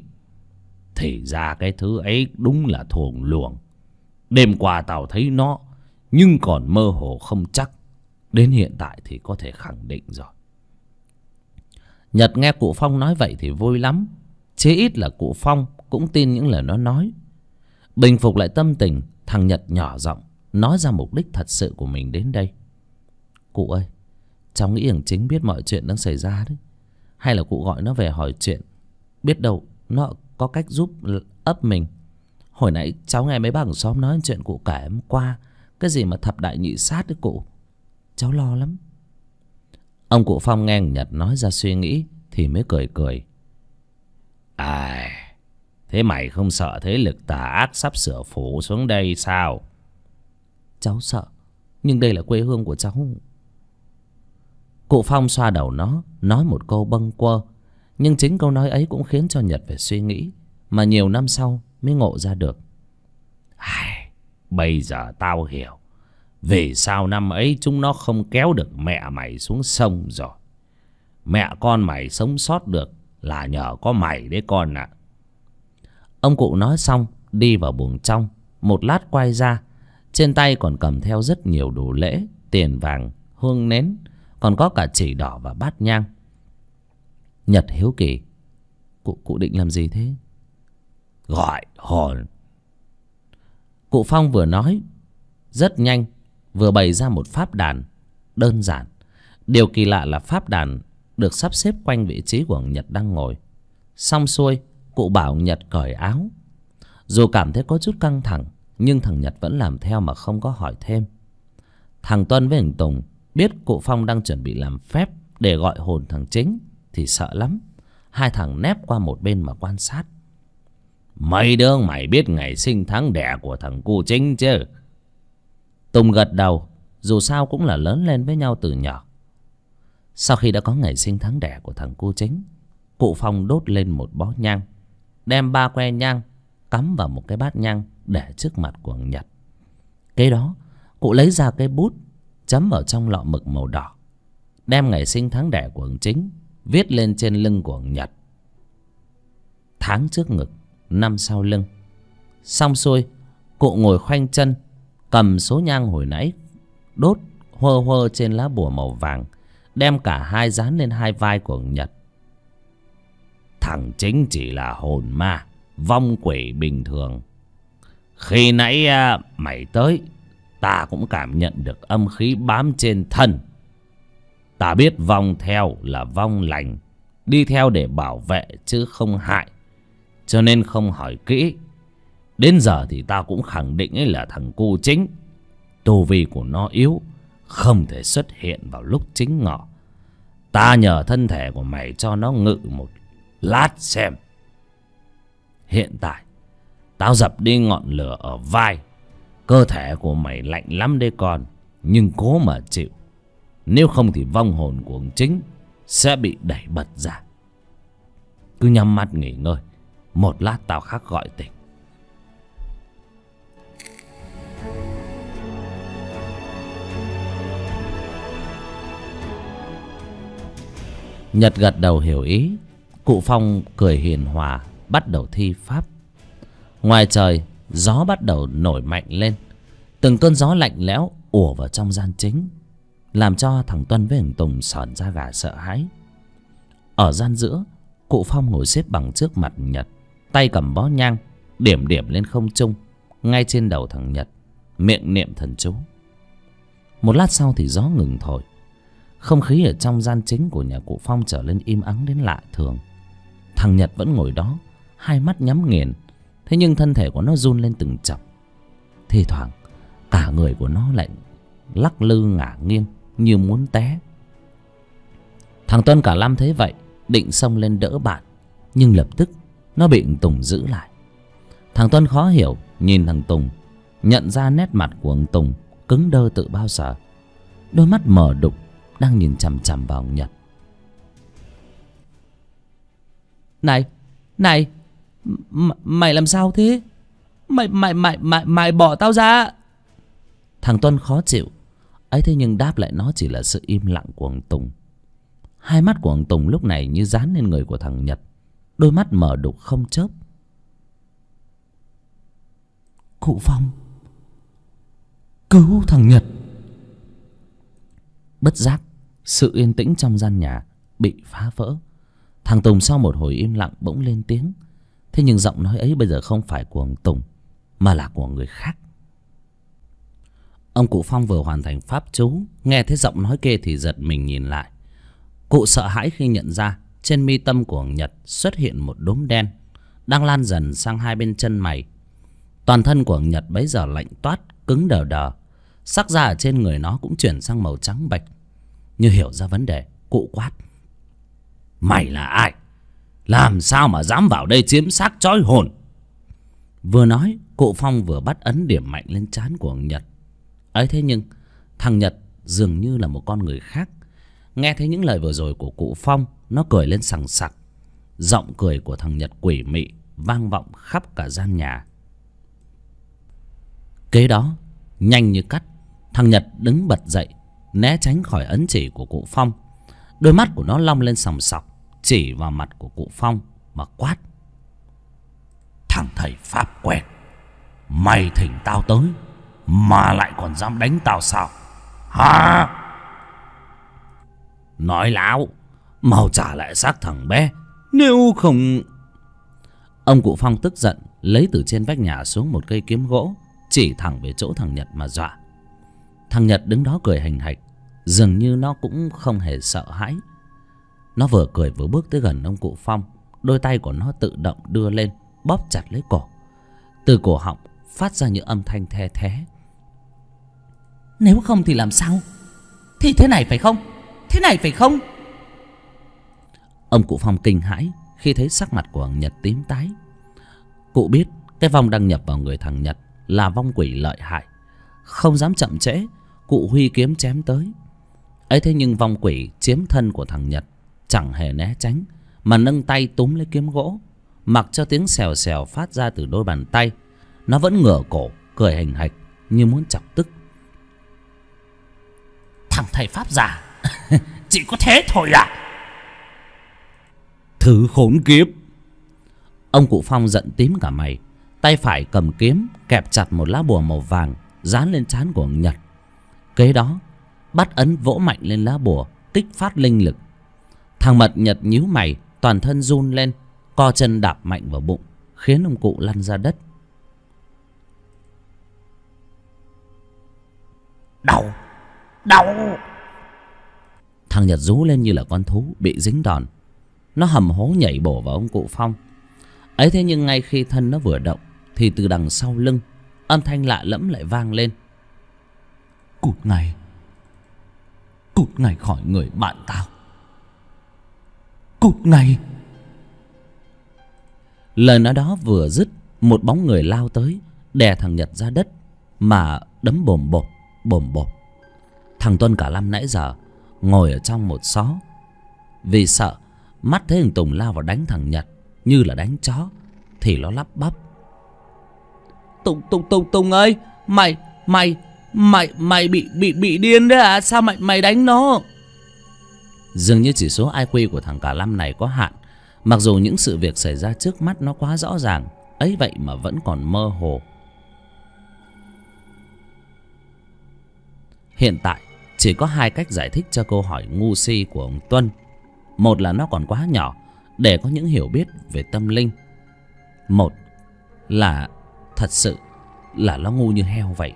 Thì ra cái thứ ấy đúng là thuồng luồng. Đêm qua tao thấy nó, nhưng còn mơ hồ không chắc. Đến hiện tại thì có thể khẳng định rồi. Nhật nghe cụ Phong nói vậy thì vui lắm. Chí ít là cụ Phong cũng tin những lời nó nói. Bình phục lại tâm tình, thằng Nhật nhỏ giọng nói ra mục đích thật sự của mình đến đây. Cụ ơi, cháu nghĩ rằng chính biết mọi chuyện đang xảy ra đấy. Hay là cụ gọi nó về hỏi chuyện, biết đâu nó có cách giúp ấp mình. Hồi nãy cháu nghe mấy bà hàng xóm nói chuyện cụ kể hôm qua, cái gì mà thập đại nhị sát đấy cụ, cháu lo lắm. Ông cụ Phong nghe Nhật nói ra suy nghĩ thì mới cười cười. À, thế mày không sợ thế lực tà ác sắp sửa phủ xuống đây sao? Cháu sợ, nhưng đây là quê hương của cháu. Cụ Phong xoa đầu nó, nói một câu bâng quơ. Nhưng chính câu nói ấy cũng khiến cho Nhật phải suy nghĩ, mà nhiều năm sau mới ngộ ra được. Ai, bây giờ tao hiểu vì sao năm ấy chúng nó không kéo được mẹ mày xuống sông rồi. Mẹ con mày sống sót được là nhờ có mày đấy con ạ. Ông cụ nói xong đi vào buồng trong. Một lát quay ra, trên tay còn cầm theo rất nhiều đồ lễ, tiền vàng, hương nến, còn có cả chỉ đỏ và bát nhang. Nhật hiếu kỳ: Cụ định làm gì thế? Gọi hồn. Cụ Phong vừa nói rất nhanh, vừa bày ra một pháp đàn đơn giản. Điều kỳ lạ là pháp đàn được sắp xếp quanh vị trí của ông Nhật đang ngồi. Xong xuôi, cụ bảo ông Nhật cởi áo. Dù cảm thấy có chút căng thẳng, nhưng thằng Nhật vẫn làm theo mà không có hỏi thêm. Thằng Tuân với thằng Tùng biết cụ Phong đang chuẩn bị làm phép để gọi hồn thằng Chính thì sợ lắm. Hai thằng nép qua một bên mà quan sát. Mấy đứa mày biết ngày sinh tháng đẻ của thằng cu Chính chứ? Tùng gật đầu, dù sao cũng là lớn lên với nhau từ nhỏ. Sau khi đã có ngày sinh tháng đẻ của thằng cu Chính, cụ Phong đốt lên một bó nhang, đem 3 que nhang cắm vào một cái bát nhang để trước mặt của Nhật. Kế đó, cụ lấy ra cái bút chấm vào trong lọ mực màu đỏ, đem ngày sinh tháng đẻ của ông Chính viết lên trên lưng của ông Nhật. Tháng trước ngực, năm sau lưng. Xong xuôi, cụ ngồi khoanh chân, cầm số nhang hồi nãy đốt huơ huơ trên lá bùa màu vàng, đem cả hai dán lên hai vai của ông Nhật. Thằng Chính chỉ là hồn ma, vong quỷ bình thường. Khi nãy mày tới, ta cũng cảm nhận được âm khí bám trên thân. Ta biết vong theo là vong lành, đi theo để bảo vệ chứ không hại, cho nên không hỏi kỹ. Đến giờ thì ta cũng khẳng định ấy là thằng cu Chính. Tu vi của nó yếu, không thể xuất hiện vào lúc chính ngọ. Ta nhờ thân thể của mày cho nó ngự một lát xem. Hiện tại tao dập đi ngọn lửa ở vai. Cơ thể của mày lạnh lắm đấy con, nhưng cố mà chịu. Nếu không thì vong hồn của ông Chính sẽ bị đẩy bật ra. Cứ nhắm mắt nghỉ ngơi, một lát tao khắc gọi tỉnh. Nhật gật đầu hiểu ý. Cụ Phong cười hiền hòa, bắt đầu thi pháp. Ngoài trời, gió bắt đầu nổi mạnh lên. Từng cơn gió lạnh lẽo ùa vào trong gian chính, làm cho thằng Tuân với thằng Tùng sởn da gà sợ hãi. Ở gian giữa, cụ Phong ngồi xếp bằng trước mặt Nhật, tay cầm bó nhang, điểm lên không trung ngay trên đầu thằng Nhật, miệng niệm thần chú. Một lát sau thì gió ngừng thổi. Không khí ở trong gian chính của nhà cụ Phong trở lên im ắng đến lạ thường. Thằng Nhật vẫn ngồi đó, hai mắt nhắm nghiền, thế nhưng thân thể của nó run lên từng chập. Thì thoảng cả người của nó lại lắc lư ngả nghiêng như muốn té. Thằng Tuân cả Lam thấy vậy, định xông lên đỡ bạn, nhưng lập tức nó bị Tùng giữ lại. Thằng Tuân khó hiểu nhìn thằng Tùng, nhận ra nét mặt của thằng Tùng cứng đơ tự bao giờ, đôi mắt mờ đục đang nhìn chằm chằm vào ông Nhật. Này, mày làm sao thế? Mày bỏ tao ra. Thằng Tuân khó chịu ấy, thế nhưng đáp lại nó chỉ là sự im lặng của ông Tùng. Hai mắt của ông Tùng lúc này như dán lên người của thằng Nhật, đôi mắt mở đục không chớp. Cụ Phong cứu thằng Nhật. Bất giác, sự yên tĩnh trong gian nhà bị phá vỡ. Thằng Tùng sau một hồi im lặng bỗng lên tiếng. Thế nhưng giọng nói ấy bây giờ không phải của ông Tùng, mà là của người khác. Ông cụ Phong vừa hoàn thành pháp chú, nghe thấy giọng nói kia thì giật mình nhìn lại. Cụ sợ hãi khi nhận ra trên mi tâm của ông Nhật xuất hiện một đốm đen đang lan dần sang hai bên chân mày. Toàn thân của ông Nhật bấy giờ lạnh toát, cứng đờ đờ. Sắc da ở trên người nó cũng chuyển sang màu trắng bệch. Như hiểu ra vấn đề, cụ quát: Mày là ai? Làm sao mà dám vào đây chiếm xác trói hồn? Vừa nói, cụ Phong vừa bắt ấn điểm mạnh lên trán của ông Nhật. Ấy thế nhưng thằng Nhật dường như là một con người khác. Nghe thấy những lời vừa rồi của cụ Phong, nó cười lên sằng sặc. Giọng cười của thằng Nhật quỷ mị vang vọng khắp cả gian nhà. Kế đó, nhanh như cắt, thằng Nhật đứng bật dậy, né tránh khỏi ấn chỉ của cụ Phong. Đôi mắt của nó long lên sòng sọc, chỉ vào mặt của cụ Phong mà quát: Thằng thầy pháp quẹt, mày thỉnh tao tới mà lại còn dám đánh tao sao hả? Nói láo, mau trả lại xác thằng bé, nếu không... Ông cụ Phong tức giận lấy từ trên vách nhà xuống một cây kiếm gỗ, chỉ thẳng về chỗ thằng Nhật mà dọa. Thằng Nhật đứng đó cười hành hạch, dường như nó cũng không hề sợ hãi. Nó vừa cười vừa bước tới gần ông cụ Phong. Đôi tay của nó tự động đưa lên, bóp chặt lấy cổ. Từ cổ họng phát ra những âm thanh the thé. Nếu không thì làm sao? Thì thế này phải không? Thế này phải không? Ông cụ Phong kinh hãi khi thấy sắc mặt của Nhật tím tái. Cụ biết cái vong đăng nhập vào người thằng Nhật là vong quỷ lợi hại. Không dám chậm trễ, cụ huy kiếm chém tới. Ấy thế nhưng vong quỷ chiếm thân của thằng Nhật, chẳng hề né tránh mà nâng tay túm lấy kiếm gỗ. Mặc cho tiếng xèo xèo phát ra từ đôi bàn tay, nó vẫn ngửa cổ cười hành hạch như muốn chọc tức. Thằng thầy pháp giả chỉ có thế thôi à? Thứ khốn kiếp! Ông cụ Phong giận tím cả mày, tay phải cầm kiếm kẹp chặt một lá bùa màu vàng dán lên trán của Nhật. Kế đó bắt ấn vỗ mạnh lên lá bùa, kích phát linh lực. Thằng Mật Nhật nhíu mày, toàn thân run lên, co chân đạp mạnh vào bụng, khiến ông cụ lăn ra đất. Đau! Đau! Thằng Nhật rú lên như là con thú bị dính đòn. Nó hầm hố nhảy bổ vào ông cụ Phong. Ấy thế nhưng ngay khi thân nó vừa động thì từ đằng sau lưng âm thanh lạ lẫm lại vang lên. Cút ngay! Cút ngay khỏi người bạn tao! Cút ngay! Lời nói đó vừa dứt, một bóng người lao tới đè thằng Nhật ra đất mà đấm bồm bộp bồm bộp. Thằng Tuân cả năm nãy giờ ngồi ở trong một xó, vì sợ mắt thấy thằng Tùng lao vào đánh thằng Nhật như là đánh chó thì nó lắp bắp. Tùng ơi, mày bị điên đấy à? Sao mày đánh nó? Dường như chỉ số IQ của thằng cả năm này có hạn. Mặc dù những sự việc xảy ra trước mắt nó quá rõ ràng, ấy vậy mà vẫn còn mơ hồ. Hiện tại chỉ có hai cách giải thích cho câu hỏi ngu si của ông Tuân. Một là nó còn quá nhỏ để có những hiểu biết về tâm linh. Một là thật sự là nó ngu như heo vậy.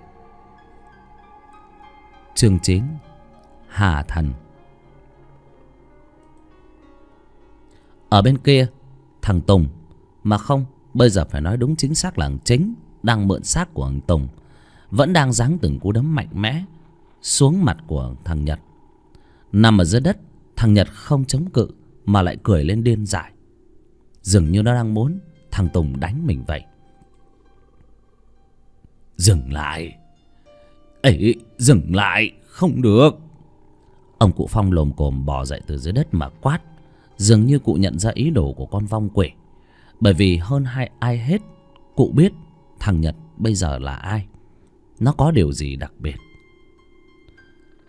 Chương 9. Hà Thần. Ở bên kia, thằng Tùng, mà không, bây giờ phải nói đúng chính xác là thằng Chính, đang mượn xác của thằng Tùng, vẫn đang giáng từng cú đấm mạnh mẽ xuống mặt của thằng Nhật. Nằm ở dưới đất, thằng Nhật không chống cự mà lại cười lên điên dại. Dường như nó đang muốn thằng Tùng đánh mình vậy. Dừng lại! Ấy, dừng lại! Không được! Ông cụ Phong lồm cồm bò dậy từ dưới đất mà quát. Dường như cụ nhận ra ý đồ của con vong quỷ. Bởi vì hơn ai hết, cụ biết thằng Nhật bây giờ là ai. Nó có điều gì đặc biệt.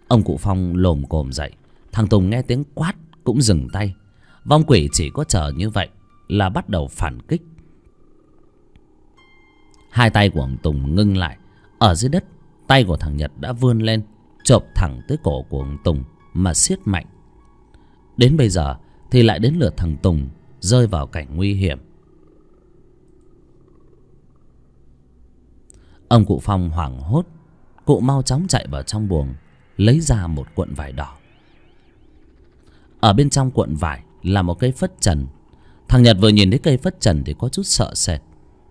Ông cụ Phong lồm cồm dậy. Thằng Tùng nghe tiếng quát cũng dừng tay. Vong quỷ chỉ có chờ như vậy là bắt đầu phản kích. Hai tay của ông Tùng ngưng lại. Ở dưới đất, tay của thằng Nhật đã vươn lên, chộp thẳng tới cổ của ông Tùng mà siết mạnh. Đến bây giờ thì lại đến lượt thằng Tùng rơi vào cảnh nguy hiểm. Ông cụ Phong hoảng hốt, cụ mau chóng chạy vào trong buồng, lấy ra một cuộn vải đỏ. Ở bên trong cuộn vải là một cây phất trần. Thằng Nhật vừa nhìn thấy cây phất trần thì có chút sợ sệt,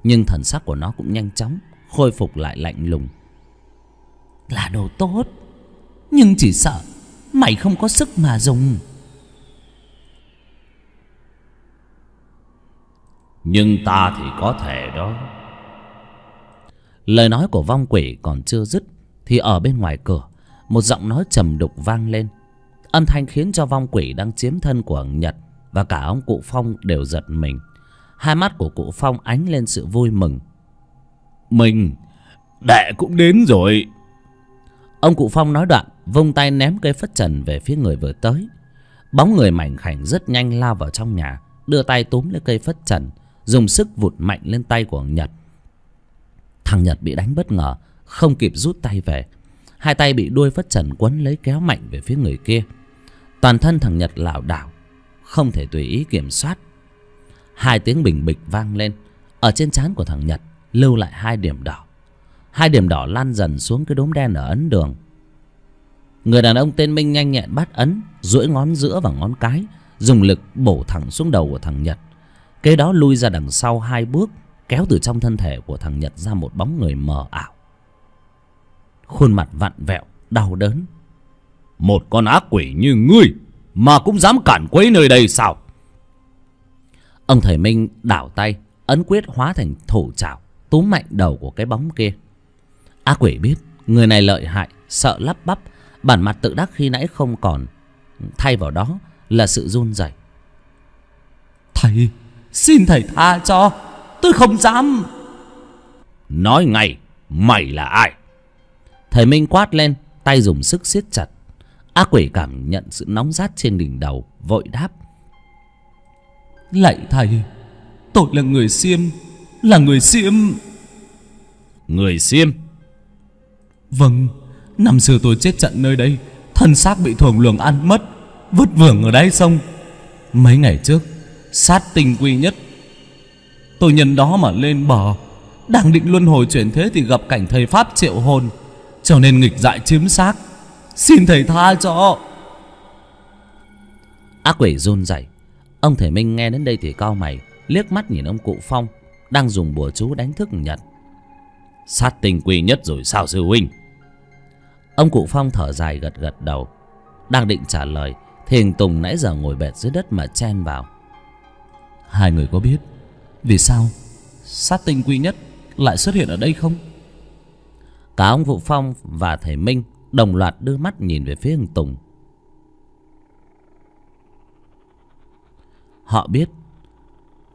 nhưng thần sắc của nó cũng nhanh chóng khôi phục lại lạnh lùng. Là đồ tốt, nhưng chỉ sợ mày không có sức mà dùng. Nhưng ta thì có thể đó. Lời nói của vong quỷ còn chưa dứt thì ở bên ngoài cửa, một giọng nói trầm đục vang lên. Âm thanh khiến cho vong quỷ đang chiếm thân của ông Nhật và cả ông cụ Phong đều giật mình. Hai mắt của cụ Phong ánh lên sự vui mừng. Mình, đệ cũng đến rồi. Ông cụ Phong nói đoạn, vung tay ném cây phất trần về phía người vừa tới. Bóng người mảnh khảnh rất nhanh lao vào trong nhà, đưa tay túm lấy cây phất trần, dùng sức vụt mạnh lên tay của ông Nhật. Thằng Nhật bị đánh bất ngờ, không kịp rút tay về. Hai tay bị đuôi phất trần quấn lấy kéo mạnh về phía người kia. Toàn thân thằng Nhật lảo đảo, không thể tùy ý kiểm soát. Hai tiếng bình bịch vang lên. Ở trên trán của thằng Nhật lưu lại hai điểm đỏ. Hai điểm đỏ lan dần xuống cái đốm đen ở ấn đường. Người đàn ông tên Minh nhanh nhẹn bắt ấn, duỗi ngón giữa và ngón cái, dùng lực bổ thẳng xuống đầu của thằng Nhật. Kế đó lui ra đằng sau hai bước, kéo từ trong thân thể của thằng Nhật ra một bóng người mờ ảo. Khuôn mặt vặn vẹo, đau đớn. Một con ác quỷ như ngươi mà cũng dám cản quấy nơi đây sao? Ông thầy Minh đảo tay, ấn quyết hóa thành thủ chảo, túm mạnh đầu của cái bóng kia. Ác quỷ biết người này lợi hại, sợ lắp bắp, bản mặt tự đắc khi nãy không còn, thay vào đó là sự run rẩy. Thầy, xin thầy tha cho, tôi không dám. Nói ngay, mày là ai? Thầy Minh quát lên, tay dùng sức siết chặt. Ác quỷ cảm nhận sự nóng rát trên đỉnh đầu, vội đáp. Lạy thầy, tôi là người Xiêm. Là người Xiêm. Người Xiêm? Vâng, năm xưa tôi chết trận nơi đây, thân xác bị thuồng luồng ăn mất, vứt vưởng ở đáy sông. Mấy ngày trước, sát tinh quy nhất, tôi nhân đó mà lên bờ, đang định luân hồi chuyển thế thì gặp cảnh thầy Pháp triệu hồn, cho nên nghịch dại chiếm xác. Xin thầy tha cho. Ác quỷ run rẩy. Ông thầy Minh nghe đến đây thì cau mày, liếc mắt nhìn ông cụ Phong đang dùng bùa chú đánh thức Nhật. Sát tinh quy nhất rồi sao sư huynh? Ông cụ Phong thở dài gật gật đầu. Đang định trả lời thì Hình Tùng nãy giờ ngồi bệt dưới đất mà chen vào. Hai người có biết vì sao sát tinh quy nhất lại xuất hiện ở đây không? Cả ông cụ Phong và thầy Minh đồng loạt đưa mắt nhìn về phía Hình Tùng. Họ biết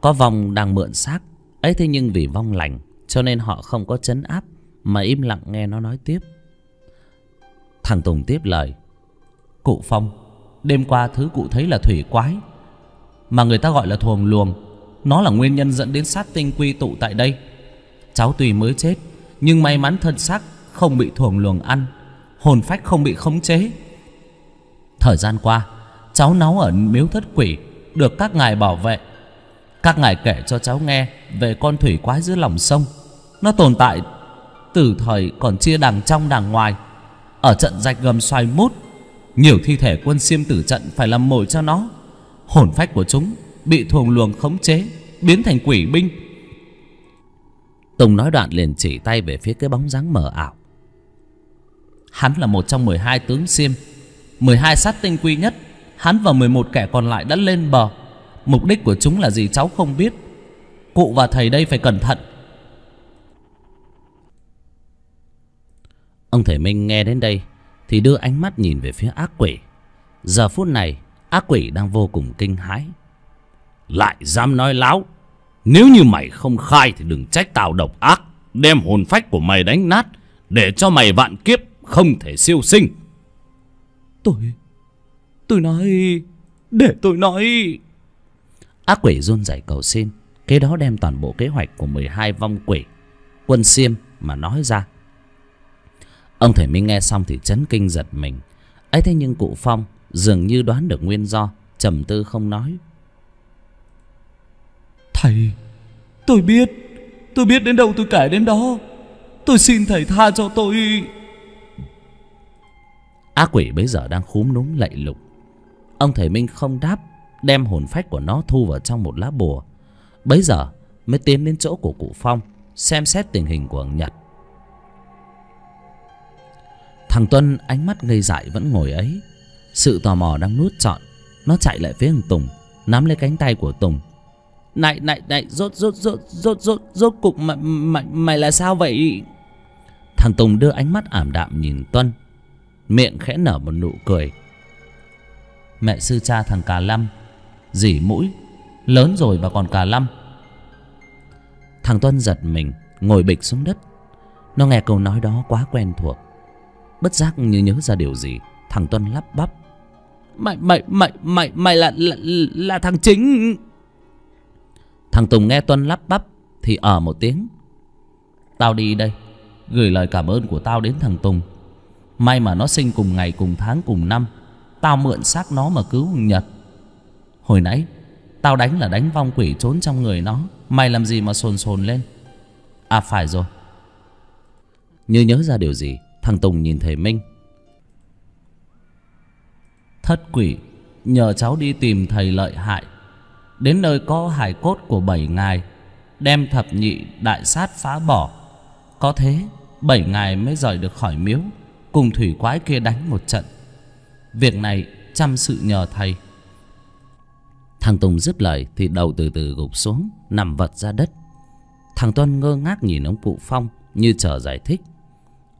có vong đang mượn xác ấy, thế nhưng vì vong lành cho nên họ không có trấn áp mà im lặng nghe nó nói tiếp. Thằng Tùng tiếp lời. Cụ Phong, đêm qua thứ cụ thấy là thủy quái mà người ta gọi là thuồng luồng, nó là nguyên nhân dẫn đến sát tinh quy tụ tại đây. Cháu tuy mới chết nhưng may mắn thân xác không bị thuồng luồng ăn, hồn phách không bị khống chế. Thời gian qua cháu náu ở miếu thất quỷ, được các ngài bảo vệ. Các ngài kể cho cháu nghe về con thủy quái dưới lòng sông. Nó tồn tại từ thời còn chia đàng trong đàng ngoài. Ở trận Rạch Gầm Xoài Mút, nhiều thi thể quân Xiêm tử trận phải làm mồi cho nó. Hồn phách của chúng bị thuồng luồng khống chế, biến thành quỷ binh. Tùng nói đoạn liền chỉ tay về phía cái bóng dáng mờ ảo. Hắn là một trong 12 tướng Xiêm, 12 sát tinh quy nhất. Hắn và 11 kẻ còn lại đã lên bờ. Mục đích của chúng là gì cháu không biết. Cụ và thầy đây phải cẩn thận. Ông thầy Minh nghe đến đây thì đưa ánh mắt nhìn về phía ác quỷ. Giờ phút này ác quỷ đang vô cùng kinh hãi. Lại dám nói láo. Nếu như mày không khai thì đừng trách tao độc ác, đem hồn phách của mày đánh nát, để cho mày vạn kiếp không thể siêu sinh. Tôi nói, để tôi nói. Ác quỷ run rẩy cầu xin. Kế đó đem toàn bộ kế hoạch của 12 vong quỷ quân Xiêm mà nói ra. Ông thầy Minh nghe xong thì chấn kinh giật mình. Ấy thế nhưng cụ Phong dường như đoán được nguyên do, trầm tư không nói. Thầy, tôi biết đến đâu tôi kể đến đó. Tôi xin thầy tha cho tôi. Ác quỷ bấy giờ đang khúm núm lạy lục. Ông thầy Minh không đáp, đem hồn phách của nó thu vào trong một lá bùa. Bấy giờ mới tiến đến chỗ của cụ Phong, xem xét tình hình của ông Nhật. Thằng Tuân ánh mắt ngây dại vẫn ngồi ấy. Sự tò mò đang nuốt trọn, nó chạy lại phía thằng Tùng, nắm lấy cánh tay của Tùng. Này, rốt cục mày là sao vậy? Thằng Tùng đưa ánh mắt ảm đạm nhìn Tuân, miệng khẽ nở một nụ cười. Mẹ sư cha thằng Cà Lăm, dỉ mũi, lớn rồi mà còn Cà Lăm. Thằng Tuân giật mình, ngồi bịch xuống đất. Nó nghe câu nói đó quá quen thuộc. Bất giác như nhớ ra điều gì, thằng Tuân lắp bắp. Mày là thằng Chính. Thằng Tùng nghe Tuân lắp bắp thì ở một tiếng. Tao đi đây, gửi lời cảm ơn của tao đến thằng Tùng. May mà nó sinh cùng ngày cùng tháng cùng năm, tao mượn xác nó mà cứu Nhật. Hồi nãy tao đánh là đánh vong quỷ trốn trong người nó, mày làm gì mà sồn sồn lên. À phải rồi, Như nhớ ra điều gì, thằng Tùng nhìn thấy Minh. Thất quỷ nhờ cháu đi tìm thầy lợi hại, đến nơi có hài cốt của 7 ngài, đem thập nhị đại sát phá bỏ. Có thế 7 ngài mới rời được khỏi miếu, cùng thủy quái kia đánh một trận. Việc này chăm sự nhờ thầy. Thằng Tùng dứt lời thì đầu từ từ gục xuống, nằm vật ra đất. Thằng Tuân ngơ ngác nhìn ông cụ Phong như chờ giải thích.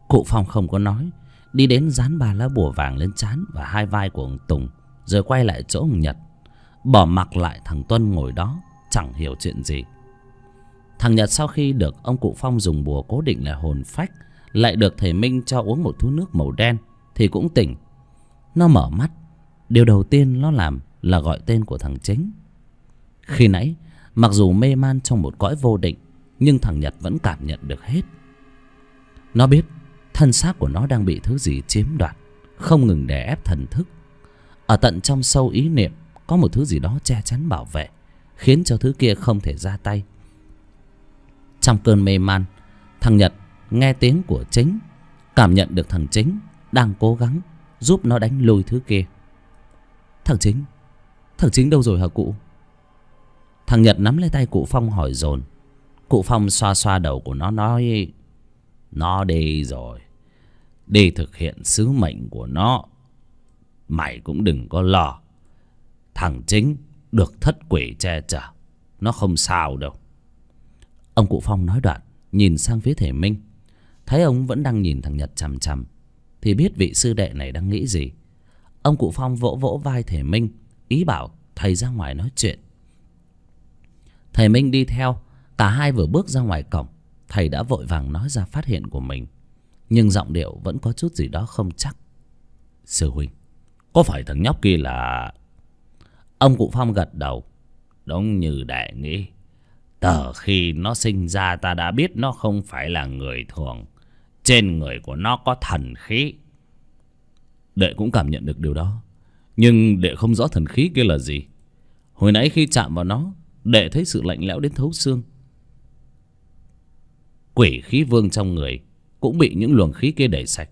Cụ Phong không có nói, đi đến dán 3 lá bùa vàng lên trán và 2 vai của ông Tùng, rồi quay lại chỗ ông Nhật, bỏ mặc lại thằng Tuân ngồi đó chẳng hiểu chuyện gì. Thằng Nhật sau khi được ông cụ Phong dùng bùa cố định là hồn phách, lại được thầy Minh cho uống một thứ nước màu đen thì cũng tỉnh. Nó mở mắt, điều đầu tiên nó làm là gọi tên của thằng Chính. Khi nãy mặc dù mê man trong một cõi vô định, nhưng thằng Nhật vẫn cảm nhận được hết. Nó biết thân xác của nó đang bị thứ gì chiếm đoạt, không ngừng đè ép thần thức. Ở tận trong sâu ý niệm có một thứ gì đó che chắn bảo vệ, khiến cho thứ kia không thể ra tay. Trong cơn mê man, thằng Nhật nghe tiếng của Chính, cảm nhận được thằng Chính đang cố gắng giúp nó đánh lùi thứ kia. Thằng Chính đâu rồi hả cụ? Thằng Nhật nắm lấy tay cụ Phong hỏi dồn. Cụ Phong xoa xoa đầu của nó nói: Nó đi rồi, đi thực hiện sứ mệnh của nó. Mày cũng đừng có lo, thằng Chính được thất quỷ che chở, nó không sao đâu. Ông cụ Phong nói đoạn nhìn sang phía thầy Minh, thấy ông vẫn đang nhìn thằng Nhật chằm chằm thì biết vị sư đệ này đang nghĩ gì. Ông cụ Phong vỗ vỗ vai thầy Minh, ý bảo thầy ra ngoài nói chuyện. Thầy Minh đi theo, cả hai vừa bước ra ngoài cổng, thầy đã vội vàng nói ra phát hiện của mình, nhưng giọng điệu vẫn có chút gì đó không chắc. Sư huynh, có phải thằng nhóc kia là... Ông cụ Phong gật đầu. Đúng như đệ nghĩ, từ khi nó sinh ra ta đã biết nó không phải là người thường, trên người của nó có thần khí. Đệ cũng cảm nhận được điều đó, nhưng đệ không rõ thần khí kia là gì. Hồi nãy khi chạm vào nó, đệ thấy sự lạnh lẽo đến thấu xương. Quỷ khí vương trong người cũng bị những luồng khí kia đẩy sạch.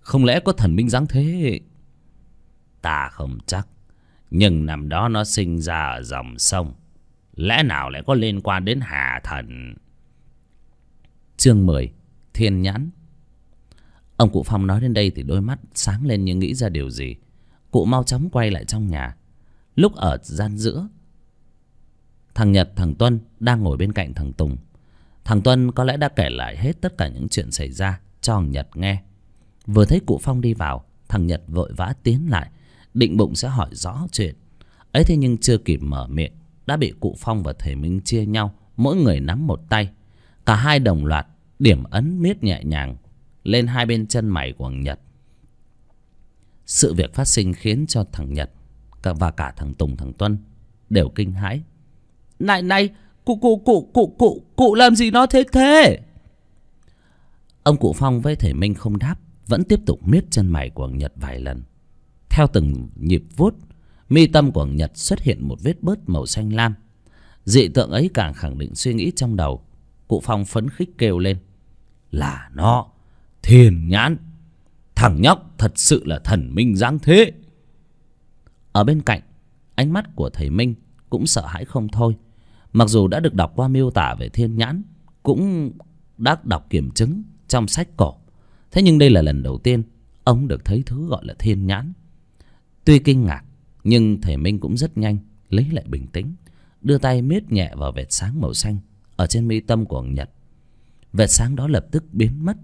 Không lẽ có thần minh giáng thế? Ta không chắc, nhưng năm đó nó sinh ra ở dòng sông, lẽ nào lại có liên quan đến hà thần. Chương 10: Thiên nhãn. Ông cụ Phong nói đến đây thì đôi mắt sáng lên như nghĩ ra điều gì. Cụ mau chóng quay lại trong nhà. Lúc ở gian giữa, thằng Nhật, thằng Tuân đang ngồi bên cạnh thằng Tùng. Thằng Tuân có lẽ đã kể lại hết tất cả những chuyện xảy ra cho thằng Nhật nghe. Vừa thấy cụ Phong đi vào, thằng Nhật vội vã tiến lại, định bụng sẽ hỏi rõ chuyện ấy, thế nhưng chưa kịp mở miệng đã bị cụ Phong và thầy Minh chia nhau, mỗi người nắm một tay. Cả hai đồng loạt điểm ấn miết nhẹ nhàng lên hai bên chân mày của thằng Nhật. Sự việc phát sinh khiến cho thằng Nhật và cả thằng Tùng, thằng Tuân đều kinh hãi. Này, cụ làm gì nó thế? Ông cụ Phong với thầy Minh không đáp, vẫn tiếp tục miết chân mày của thằng Nhật vài lần. Theo từng nhịp vuốt, mi tâm của thằng Nhật xuất hiện một vết bớt màu xanh lam. Dị tượng ấy càng khẳng định suy nghĩ trong đầu. Cụ Phong phấn khích kêu lên: Là nó, thiên nhãn, thằng nhóc thật sự là thần minh giáng thế. Ở bên cạnh, ánh mắt của thầy Minh cũng sợ hãi không thôi. Mặc dù đã được đọc qua miêu tả về thiên nhãn, cũng đã đọc kiểm chứng trong sách cổ, thế nhưng đây là lần đầu tiên ông được thấy thứ gọi là thiên nhãn. Tuy kinh ngạc, nhưng thầy Minh cũng rất nhanh lấy lại bình tĩnh, đưa tay miết nhẹ vào vệt sáng màu xanh ở trên mi tâm của Nhật. Vệt sáng đó lập tức biến mất.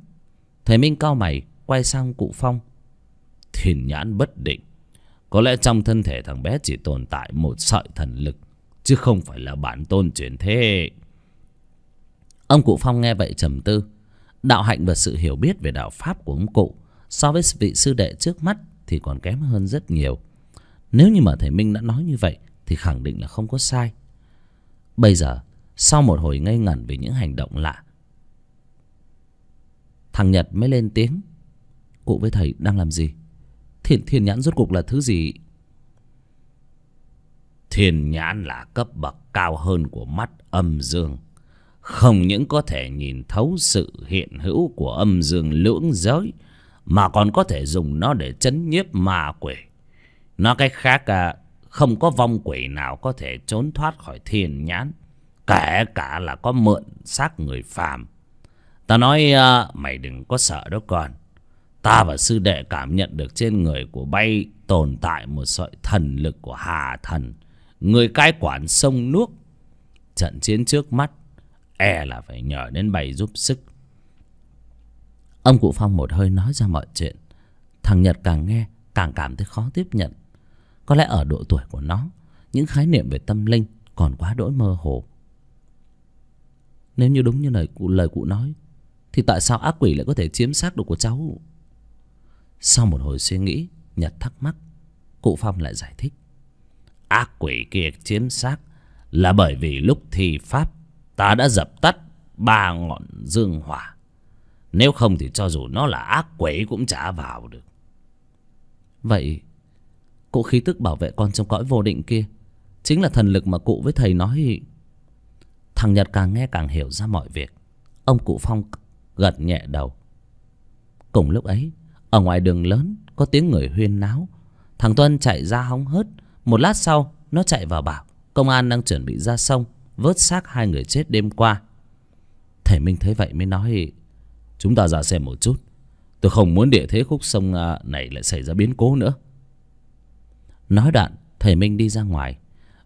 Thầy Minh cau mày quay sang cụ Phong: Thiên nhãn bất định, có lẽ trong thân thể thằng bé chỉ tồn tại một sợi thần lực, chứ không phải là bản tôn chuyển thế. Ông cụ Phong nghe vậy trầm tư. Đạo hạnh và sự hiểu biết về đạo pháp của ông cụ so với vị sư đệ trước mắt thì còn kém hơn rất nhiều. Nếu như mà thầy Minh đã nói như vậy thì khẳng định là không có sai. Bây giờ, sau một hồi ngây ngẩn vì những hành động lạ, thằng Nhật mới lên tiếng: Cụ với thầy đang làm gì? Thiên nhãn rốt cuộc là thứ gì? Thiên nhãn là cấp bậc cao hơn của mắt âm dương, không những có thể nhìn thấu sự hiện hữu của âm dương lưỡng giới, mà còn có thể dùng nó để trấn nhiếp ma quỷ. Nói cách khác, không có vong quỷ nào có thể trốn thoát khỏi thiên nhãn, kể cả là có mượn xác người phàm. Ta nói mày đừng có sợ đó con. Ta và sư đệ cảm nhận được trên người của bay tồn tại một sợi thần lực của Hà Thần, người cai quản sông nước. Trận chiến trước mắt e là phải nhờ đến bay giúp sức. Ông cụ Phong một hơi nói ra mọi chuyện. Thằng Nhật càng nghe càng cảm thấy khó tiếp nhận. Có lẽ ở độ tuổi của nó, những khái niệm về tâm linh còn quá đỗi mơ hồ. Nếu như đúng như lời cụ nói, thì tại sao ác quỷ lại có thể chiếm xác được của cháu? Sau một hồi suy nghĩ, Nhật thắc mắc. Cụ Phong lại giải thích. Ác quỷ kia chiếm xác là bởi vì lúc thi pháp ta đã dập tắt 3 ngọn dương hỏa. Nếu không thì cho dù nó là ác quỷ cũng chả vào được. Vậy cụ khí tức bảo vệ con trong cõi vô định kia chính là thần lực mà cụ với thầy nói. Thằng Nhật càng nghe càng hiểu ra mọi việc. Ông cụ Phong gật nhẹ đầu. Cùng lúc ấy, ở ngoài đường lớn có tiếng người huyên náo. Thằng Tuân chạy ra hóng hớt. Một lát sau nó chạy vào bảo công an đang chuẩn bị ra sông vớt xác 2 người chết đêm qua. Thầy Minh thấy vậy mới nói, chúng ta ra xem một chút. Tôi không muốn địa thế khúc sông này lại xảy ra biến cố nữa. Nói đoạn, thầy Minh đi ra ngoài.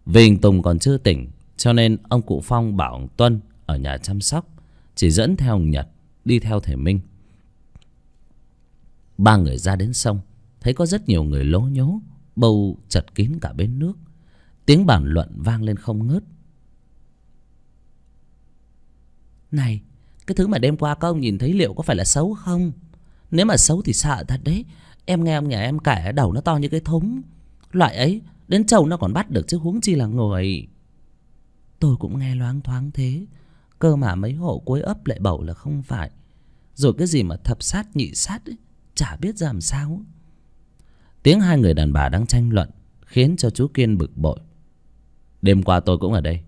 Vì anh Tùng còn chưa tỉnh, cho nên ông cụ Phong bảo ông Tuân ở nhà chăm sóc, chỉ dẫn theo ông Nhật đi theo thầy Minh. 3 người ra đến sông, thấy có rất nhiều người lố nhố, bầu chật kín cả bến nước. Tiếng bàn luận vang lên không ngớt. Này, cái thứ mà đêm qua các ông nhìn thấy liệu có phải là xấu không? Nếu mà xấu thì sợ thật đấy. Em nghe ông nhà em kể đầu nó to như cái thúng. Loại ấy đến trâu nó còn bắt được chứ huống chi là người. Tôi cũng nghe loáng thoáng thế. Cơ mà mấy hộ cuối ấp lại bầu là không phải. Rồi cái gì mà thập sát nhị sát ấy, chả biết ra làm sao. Tiếng 2 người đàn bà đang tranh luận khiến cho chú Kiên bực bội. Đêm qua tôi cũng ở đây,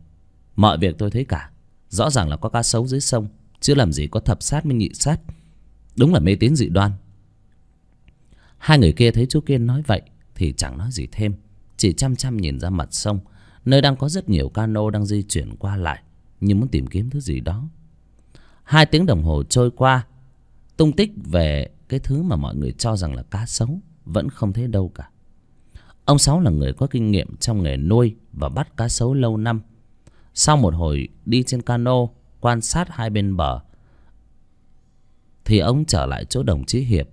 mọi việc tôi thấy cả. Rõ ràng là có cá sấu dưới sông, chứ làm gì có thập sát với nhị sát. Đúng là mê tín dị đoan. 2 người kia thấy chú Kiên nói vậy thì chẳng nói gì thêm, chỉ chăm chăm nhìn ra mặt sông, nơi đang có rất nhiều cano đang di chuyển qua lại như muốn tìm kiếm thứ gì đó. 2 tiếng đồng hồ trôi qua, tung tích về cái thứ mà mọi người cho rằng là cá sấu vẫn không thấy đâu cả. Ông Sáu là người có kinh nghiệm trong nghề nuôi và bắt cá sấu lâu năm. Sau một hồi đi trên cano quan sát hai bên bờ thì ông trở lại chỗ đồng chí Hiệp.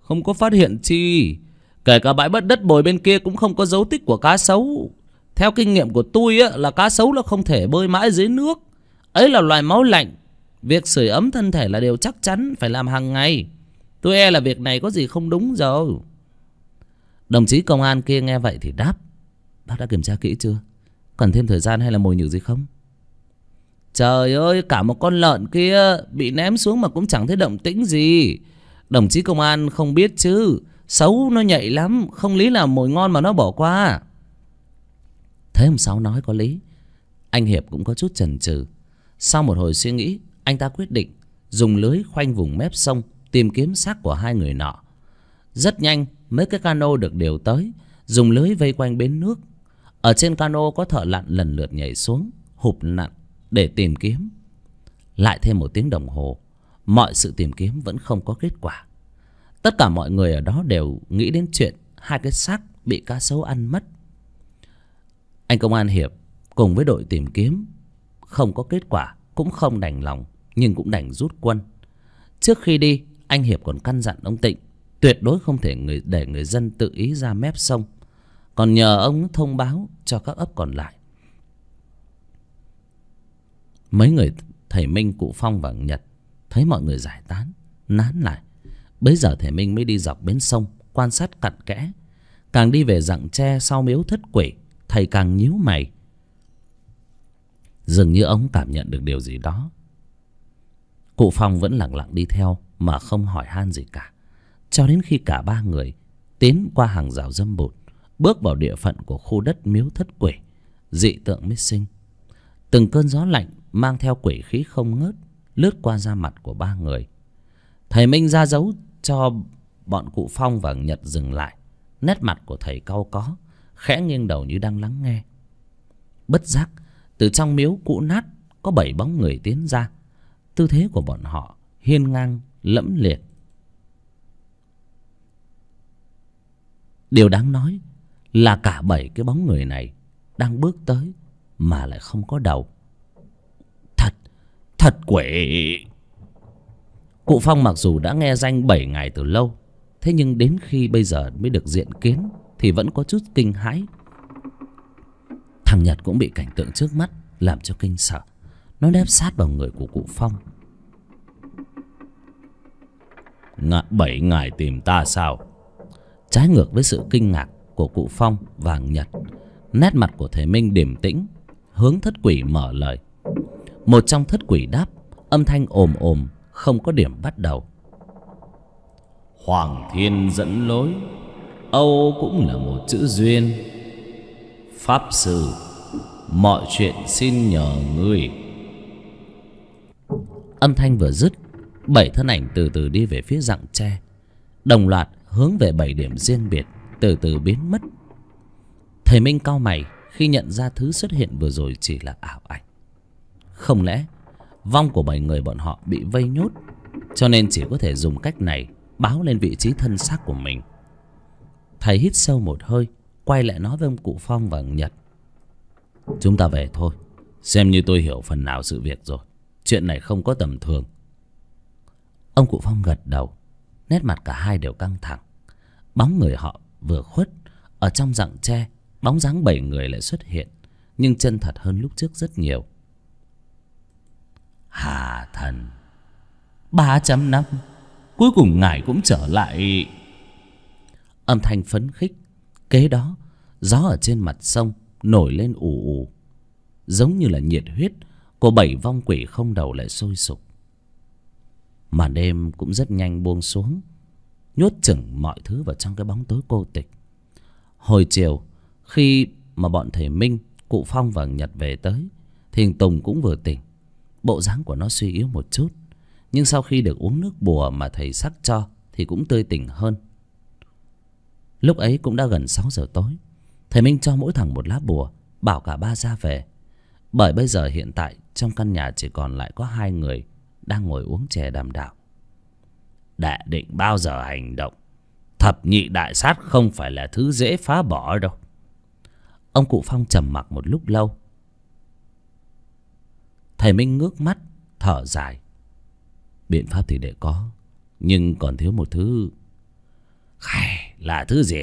Không có phát hiện chi. Kể cả bãi đất bồi bên kia cũng không có dấu tích của cá sấu. Theo kinh nghiệm của tôi á, là cá sấu nó không thể bơi mãi dưới nước. Ấy là loài máu lạnh. Việc sưởi ấm thân thể là điều chắc chắn phải làm hàng ngày. Tôi e là việc này có gì không đúng rồi. Đồng chí công an kia nghe vậy thì đáp. Bác đã kiểm tra kỹ chưa? Cần thêm thời gian hay là mồi nhử gì không? Trời ơi, cả một con lợn kia bị ném xuống mà cũng chẳng thấy động tĩnh gì. Đồng chí công an không biết chứ. Sấu nó nhạy lắm, không lý là mồi ngon mà nó bỏ qua. Thấy ông Sáu nói có lý, anh Hiệp cũng có chút chần chừ. Sau một hồi suy nghĩ, anh ta quyết định dùng lưới khoanh vùng mép sông tìm kiếm xác của 2 người nọ. Rất nhanh mấy cái cano được điều tới, dùng lưới vây quanh bến nước. Ở trên cano có thợ lặn lần lượt nhảy xuống, hụp nặn để tìm kiếm. Lại thêm một tiếng đồng hồ, mọi sự tìm kiếm vẫn không có kết quả. Tất cả mọi người ở đó đều nghĩ đến chuyện 2 cái xác bị cá sấu ăn mất. Anh công an Hiệp cùng với đội tìm kiếm không có kết quả, cũng không đành lòng, nhưng cũng đành rút quân. Trước khi đi, anh Hiệp còn căn dặn ông Tịnh tuyệt đối không thể để người dân tự ý ra mép sông, còn nhờ ông thông báo cho các ấp còn lại. Mấy người thầy Minh, cụ Phong và Nhật thấy mọi người giải tán nán lại. Bấy giờ thầy Minh mới đi dọc bến sông quan sát cặn kẽ. Càng đi về rặng tre sau miếu Thất Quỷ, thầy càng nhíu mày. Dường như ông cảm nhận được điều gì đó. Cụ Phong vẫn lặng lặng đi theo mà không hỏi han gì cả, cho đến khi cả 3 người tiến qua hàng rào râm bụt, bước vào địa phận của khu đất miếu Thất Quỷ, dị tượng mới sinh. Từng cơn gió lạnh mang theo quỷ khí không ngớt lướt qua da mặt của ba người. Thầy Minh ra dấu cho bọn cụ Phong và Nhật dừng lại. Nét mặt của thầy cau có, khẽ nghiêng đầu như đang lắng nghe. Bất giác, từ trong miếu cũ nát có 7 bóng người tiến ra. Tư thế của bọn họ hiên ngang lẫm liệt. Điều đáng nói là cả 7 cái bóng người này đang bước tới mà lại không có đầu. Thật quỷ. Cụ Phong mặc dù đã nghe danh 7 ngày từ lâu, thế nhưng đến khi bây giờ mới được diện kiến thì vẫn có chút kinh hãi. Thằng Nhật cũng bị cảnh tượng trước mắt làm cho kinh sợ. Nó nép sát vào người của cụ Phong. Ngạc 7 ngày tìm ta sao? Trái ngược với sự kinh ngạc của cụ Phong và Nhật, nét mặt của thầy Minh điềm tĩnh, hướng thất quỷ mở lời. Một trong thất quỷ đáp, âm thanh ồm ồm, không có điểm bắt đầu. Hoàng thiên dẫn lối, Âu cũng là một chữ duyên. Pháp sư, mọi chuyện xin nhờ ngươi. Âm thanh vừa dứt, 7 thân ảnh từ từ đi về phía rặng tre, đồng loạt hướng về 7 điểm riêng biệt, từ từ biến mất. Thầy Minh cau mày khi nhận ra thứ xuất hiện vừa rồi chỉ là ảo ảnh. Không lẽ vong của 7 người bọn họ bị vây nhốt, cho nên chỉ có thể dùng cách này báo lên vị trí thân xác của mình. Thầy hít sâu một hơi, quay lại nói với ông cụ Phong và ông Nhật. Chúng ta về thôi, xem như tôi hiểu phần nào sự việc rồi. Chuyện này không có tầm thường. Ông cụ Phong gật đầu, nét mặt cả hai đều căng thẳng. Bóng người họ vừa khuất, ở trong rặng tre, bóng dáng 7 người lại xuất hiện, nhưng chân thật hơn lúc trước rất nhiều. Hà thần 3.5, cuối cùng ngài cũng trở lại. Âm thanh phấn khích. Kế đó, gió ở trên mặt sông nổi lên ù ù, giống như là nhiệt huyết của 7 vong quỷ không đầu lại sôi sục. Màn đêm cũng rất nhanh buông xuống, nhốt chừng mọi thứ vào trong cái bóng tối cô tịch. Hồi chiều, khi mà bọn thầy Minh, cụ Phong và Nhật về tới, thì Tùng cũng vừa tỉnh. Bộ dáng của nó suy yếu một chút, nhưng sau khi được uống nước bùa mà thầy sắc cho thì cũng tươi tỉnh hơn. Lúc ấy cũng đã gần 6 giờ tối. Thầy Minh cho mỗi thằng một lá bùa, bảo cả ba ra về. Bởi bây giờ hiện tại trong căn nhà chỉ còn lại có 2 người đang ngồi uống chè đàm đạo. Đã định bao giờ hành động, thập nhị đại sát không phải là thứ dễ phá bỏ đâu. Ông cụ Phong trầm mặc một lúc lâu. Thầy Minh ngước mắt, thở dài. Biện pháp thì để có, nhưng còn thiếu một thứ. Hay là thứ gì?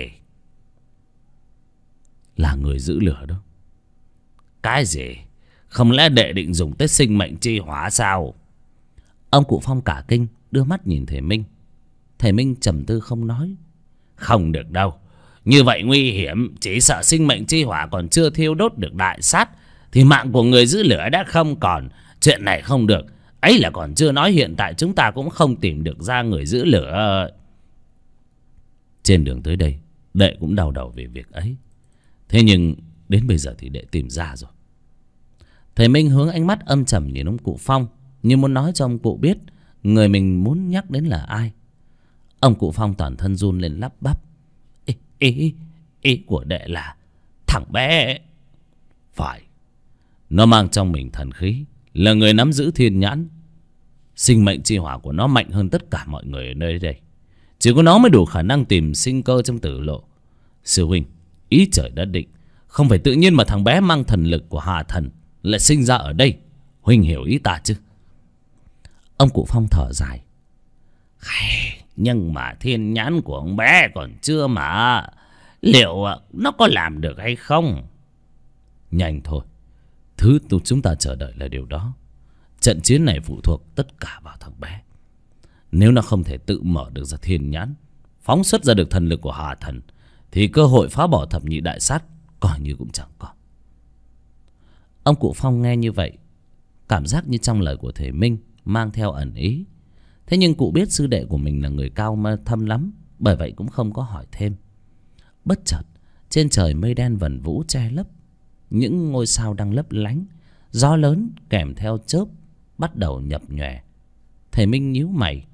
Là người giữ lửa đó. Cái gì? Không lẽ đệ định dùng tới sinh mệnh chi hỏa sao? Ông cụ Phong cả kinh, đưa mắt nhìn thầy Minh. Thầy Minh trầm tư không nói. Không được đâu, như vậy nguy hiểm. Chỉ sợ sinh mệnh chi hỏa còn chưa thiêu đốt được đại sát thì mạng của người giữ lửa đã không còn. Chuyện này không được. Ấy là còn chưa nói hiện tại chúng ta cũng không tìm được ra người giữ lửa. Trên đường tới đây, đệ cũng đau đầu về việc ấy. Thế nhưng đến bây giờ thì đệ tìm ra rồi. Thầy Minh hướng ánh mắt âm trầm nhìn ông cụ Phong, như muốn nói cho ông cụ biết người mình muốn nhắc đến là ai. Ông cụ Phong toàn thân run lên lắp bắp. Ý của đệ là thằng bé. Phải. Nó mang trong mình thần khí, là người nắm giữ thiên nhãn. Sinh mệnh chi hỏa của nó mạnh hơn tất cả mọi người ở nơi đây. Chỉ có nó mới đủ khả năng tìm sinh cơ trong tử lộ. Sư huynh, ý trời đã định, không phải tự nhiên mà thằng bé mang thần lực của Hà thần lại sinh ra ở đây. Huynh hiểu ý ta chứ? Ông cụ Phong thở dài. Nhưng mà thiên nhãn của ông bé còn chưa mà. Liệu nó có làm được hay không? Nhanh thôi. Thứ chúng ta chờ đợi là điều đó. Trận chiến này phụ thuộc tất cả vào thằng bé. Nếu nó không thể tự mở được ra thiên nhãn, phóng xuất ra được thần lực của Hà thần, thì cơ hội phá bỏ thập nhị đại sát coi như cũng chẳng có. Ông cụ Phong nghe như vậy, cảm giác như trong lời của thầy Minh mang theo ẩn ý. Thế nhưng cụ biết sư đệ của mình là người cao mà thâm lắm, bởi vậy cũng không có hỏi thêm. Bất chợt, trên trời mây đen vần vũ che lấp, những ngôi sao đang lấp lánh, Gió lớn kèm theo chớp bắt đầu nhập nhòe. Thầy Minh nhíu mày.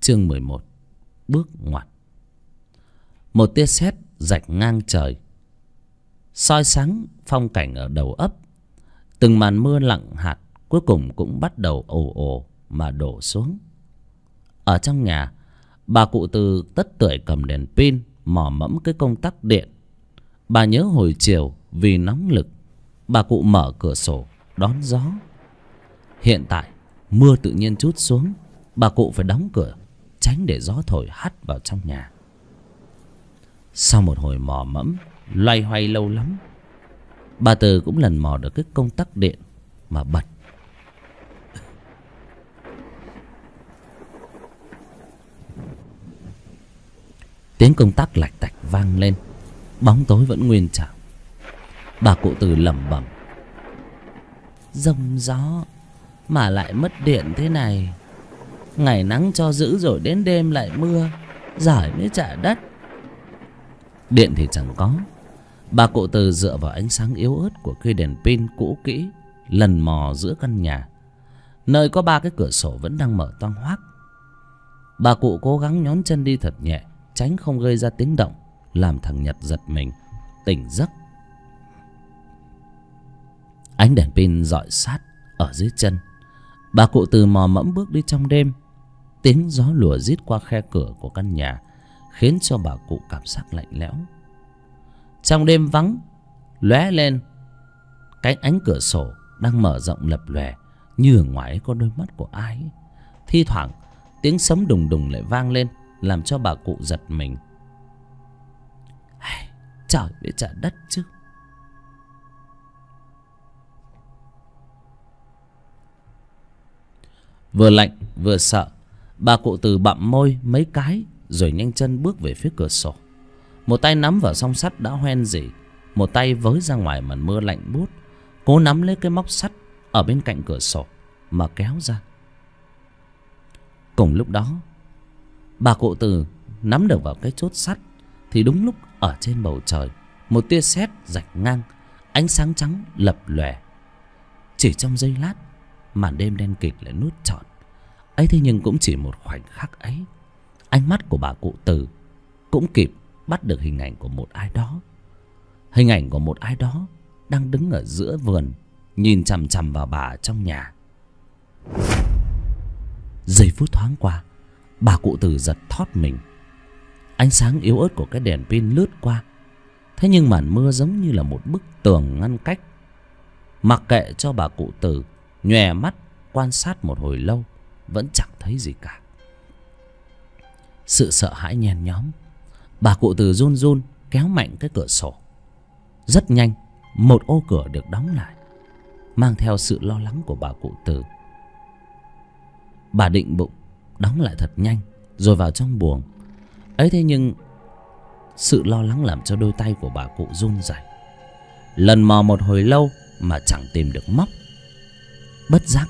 Chương 11. Bước ngoặt. Một tia sét rạch ngang trời, soi sáng phong cảnh ở đầu ấp. Từng màn mưa lặng hạt cuối cùng cũng bắt đầu ồ ồ mà đổ xuống. Ở trong nhà, bà cụ Từ tất tưởi cầm đèn pin mò mẫm cái công tắc điện. Bà nhớ hồi chiều vì nóng lực, bà cụ mở cửa sổ đón gió. Hiện tại mưa tự nhiên trút xuống, bà cụ phải đóng cửa tránh để gió thổi hắt vào trong nhà. Sau một hồi mò mẫm loay hoay lâu lắm, bà Từ cũng lần mò được cái công tắc điện mà bật. Tiếng công tắc lạch tạch vang lên, bóng tối vẫn nguyên trạng. Bà cụ Từ lẩm bẩm: "Dông gió mà lại mất điện thế này, ngày nắng cho dữ rồi đến đêm lại mưa, giỏi mới trả đất." Điện thì chẳng có. Bà cụ Từ dựa vào ánh sáng yếu ớt của cây đèn pin cũ kỹ lần mò giữa căn nhà, nơi có ba cái cửa sổ vẫn đang mở toang hoác. Bà cụ cố gắng nhón chân đi thật nhẹ, tránh không gây ra tiếng động làm thằng Nhật giật mình tỉnh giấc. Ánh đèn pin rọi sát ở dưới chân, bà cụ Từ mò mẫm bước đi trong đêm. Tiếng gió lùa rít qua khe cửa của căn nhà khiến cho bà cụ cảm giác lạnh lẽo. Trong đêm vắng lóe lên cái ánh cửa sổ đang mở rộng lập lòe, như ở ngoài có đôi mắt của ai ấy. Thi thoảng tiếng sấm đùng đùng lại vang lên làm cho bà cụ giật mình. Trời biết trả đất chứ. Vừa lạnh vừa sợ, bà cụ Từ bặm môi mấy cái rồi nhanh chân bước về phía cửa sổ. Một tay nắm vào song sắt đã hoen rỉ, một tay với ra ngoài màn mưa lạnh buốt, cố nắm lấy cái móc sắt ở bên cạnh cửa sổ mà kéo ra. Cùng lúc đó, bà cụ Từ nắm được vào cái chốt sắt thì đúng lúc ở trên bầu trời một tia sét rạch ngang, ánh sáng trắng lập lòe. Chỉ trong giây lát, màn đêm đen kịt lại nuốt trọn. Ấy thế nhưng cũng chỉ một khoảnh khắc ấy, ánh mắt của bà cụ Từ cũng kịp bắt được hình ảnh của một ai đó. Hình ảnh của một ai đó đang đứng ở giữa vườn, nhìn chằm chằm vào bà trong nhà. Giây phút thoáng qua, bà cụ Từ giật thót mình. Ánh sáng yếu ớt của cái đèn pin lướt qua, thế nhưng màn mưa giống như là một bức tường ngăn cách, mặc kệ cho bà cụ Từ nhòe mắt quan sát một hồi lâu vẫn chẳng thấy gì cả. Sự sợ hãi nhen nhóm, bà cụ Từ run run kéo mạnh cái cửa sổ. Rất nhanh một ô cửa được đóng lại, mang theo sự lo lắng của bà cụ Từ. Bà định bụng đóng lại thật nhanh rồi vào trong buồng. Ấy thế nhưng sự lo lắng làm cho đôi tay của bà cụ run rẩy. Lần mò một hồi lâu mà chẳng tìm được móc. Bất giác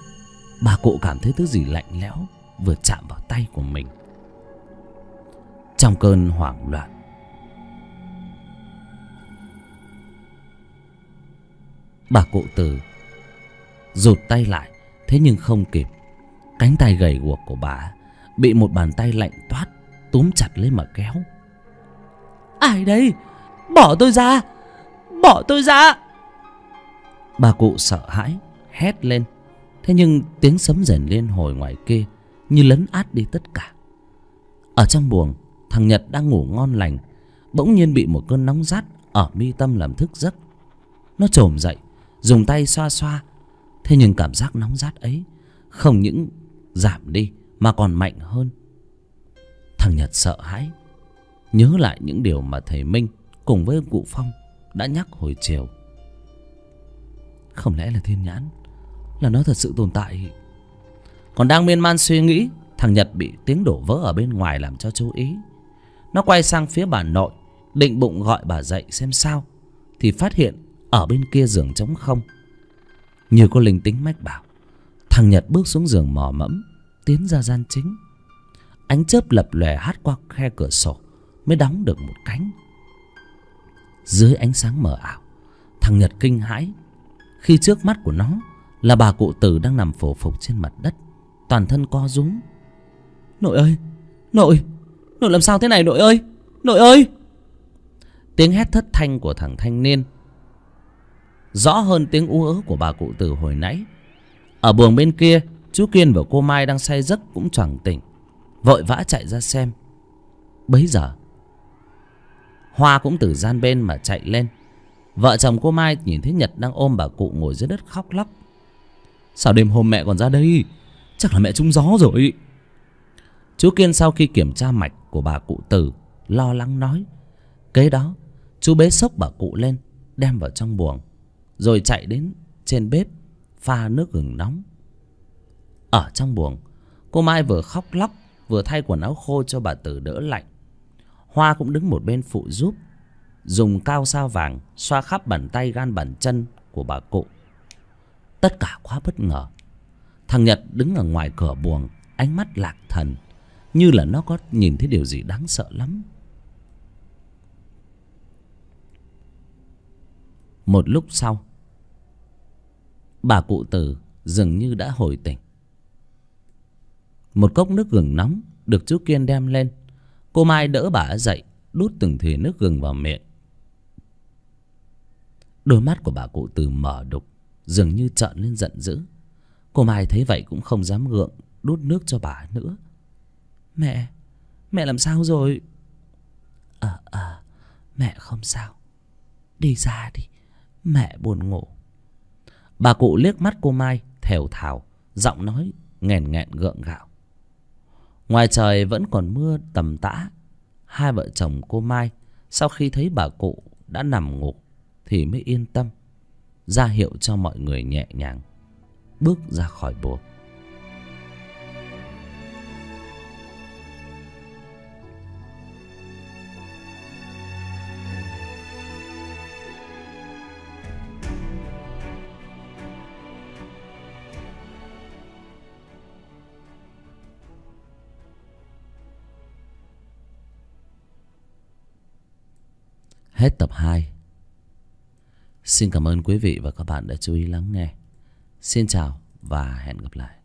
bà cụ cảm thấy thứ gì lạnh lẽo vừa chạm vào tay của mình. Trong cơn hoảng loạn, bà cụ Từ rụt tay lại, thế nhưng không kịp. Cánh tay gầy guộc của bà bị một bàn tay lạnh toát túm chặt lấy mà kéo. "Ai đây? Bỏ tôi ra! Bỏ tôi ra!" Bà cụ sợ hãi hét lên, thế nhưng tiếng sấm rền liên hồi ngoài kia như lấn át đi tất cả. Ở trong buồng, thằng Nhật đang ngủ ngon lành bỗng nhiên bị một cơn nóng rát ở mi tâm làm thức giấc. Nó chồm dậy dùng tay xoa xoa, thế nhưng cảm giác nóng rát ấy không những giảm đi mà còn mạnh hơn. Thằng Nhật sợ hãi nhớ lại những điều mà thầy Minh cùng với cụ Phong đã nhắc hồi chiều. Không lẽ là thiên nhãn, là nó thật sự tồn tại? Còn đang miên man suy nghĩ, thằng Nhật bị tiếng đổ vỡ ở bên ngoài làm cho chú ý. Nó quay sang phía bà nội, định bụng gọi bà dậy xem sao, thì phát hiện ở bên kia giường trống không. Như có linh tính mách bảo, thằng Nhật bước xuống giường mò mẫm tiến ra gian chính. Ánh chớp lập lòe hắt qua khe cửa sổ mới đóng được một cánh. Dưới ánh sáng mờ ảo, Thằng Nhật kinh hãi khi trước mắt của nó là bà cụ Tử đang nằm phổ phục trên mặt đất, toàn thân co rúm. Nội ơi, nội làm sao thế này nội ơi, Tiếng hét thất thanh của thằng thanh niên rõ hơn tiếng ú ớ của bà cụ Tử hồi nãy. Ở buồng bên kia, chú Kiên và cô Mai đang say giấc cũng choàng tỉnh, vội vã chạy ra xem. Bấy giờ Hoa cũng từ gian bên mà chạy lên. Vợ chồng cô Mai nhìn thấy Nhật đang ôm bà cụ ngồi dưới đất khóc lóc. Sao đêm hôm mẹ còn ra đây? Chắc là mẹ trúng gió rồi. Chú Kiên sau khi kiểm tra mạch của bà cụ Tử lo lắng nói. Kế đó chú bế xốc bà cụ lên, đem vào trong buồng, rồi chạy đến trên bếp pha nước gừng nóng. Ở trong buồng, cô Mai vừa khóc lóc vừa thay quần áo khô cho bà Tử đỡ lạnh. Hoa cũng đứng một bên phụ giúp, dùng cao sao vàng xoa khắp bàn tay gan bàn chân của bà cụ. Tất cả quá bất ngờ. Thằng Nhật đứng ở ngoài cửa buồng, ánh mắt lạc thần, như là nó có nhìn thấy điều gì đáng sợ lắm. Một lúc sau, bà cụ Tử dường như đã hồi tỉnh. Một cốc nước gừng nóng được chú Kiên đem lên. Cô Mai đỡ bà dậy, đút từng thìa nước gừng vào miệng. Đôi mắt của bà cụ Tử mở đục, dường như trợn lên giận dữ. Cô Mai thấy vậy cũng không dám gượng, đút nước cho bà nữa. Mẹ, làm sao rồi? Mẹ không sao. Đi ra đi, mẹ buồn ngủ. Bà cụ liếc mắt cô Mai, thều thào, giọng nói nghèn nghẹn gượng gạo. Ngoài trời vẫn còn mưa tầm tã. Hai vợ chồng cô Mai sau khi thấy bà cụ đã nằm ngủ thì mới yên tâm, ra hiệu cho mọi người nhẹ nhàng bước ra khỏi buồng. Hết tập 2. Xin cảm ơn quý vị và các bạn đã chú ý lắng nghe. Xin chào và hẹn gặp lại.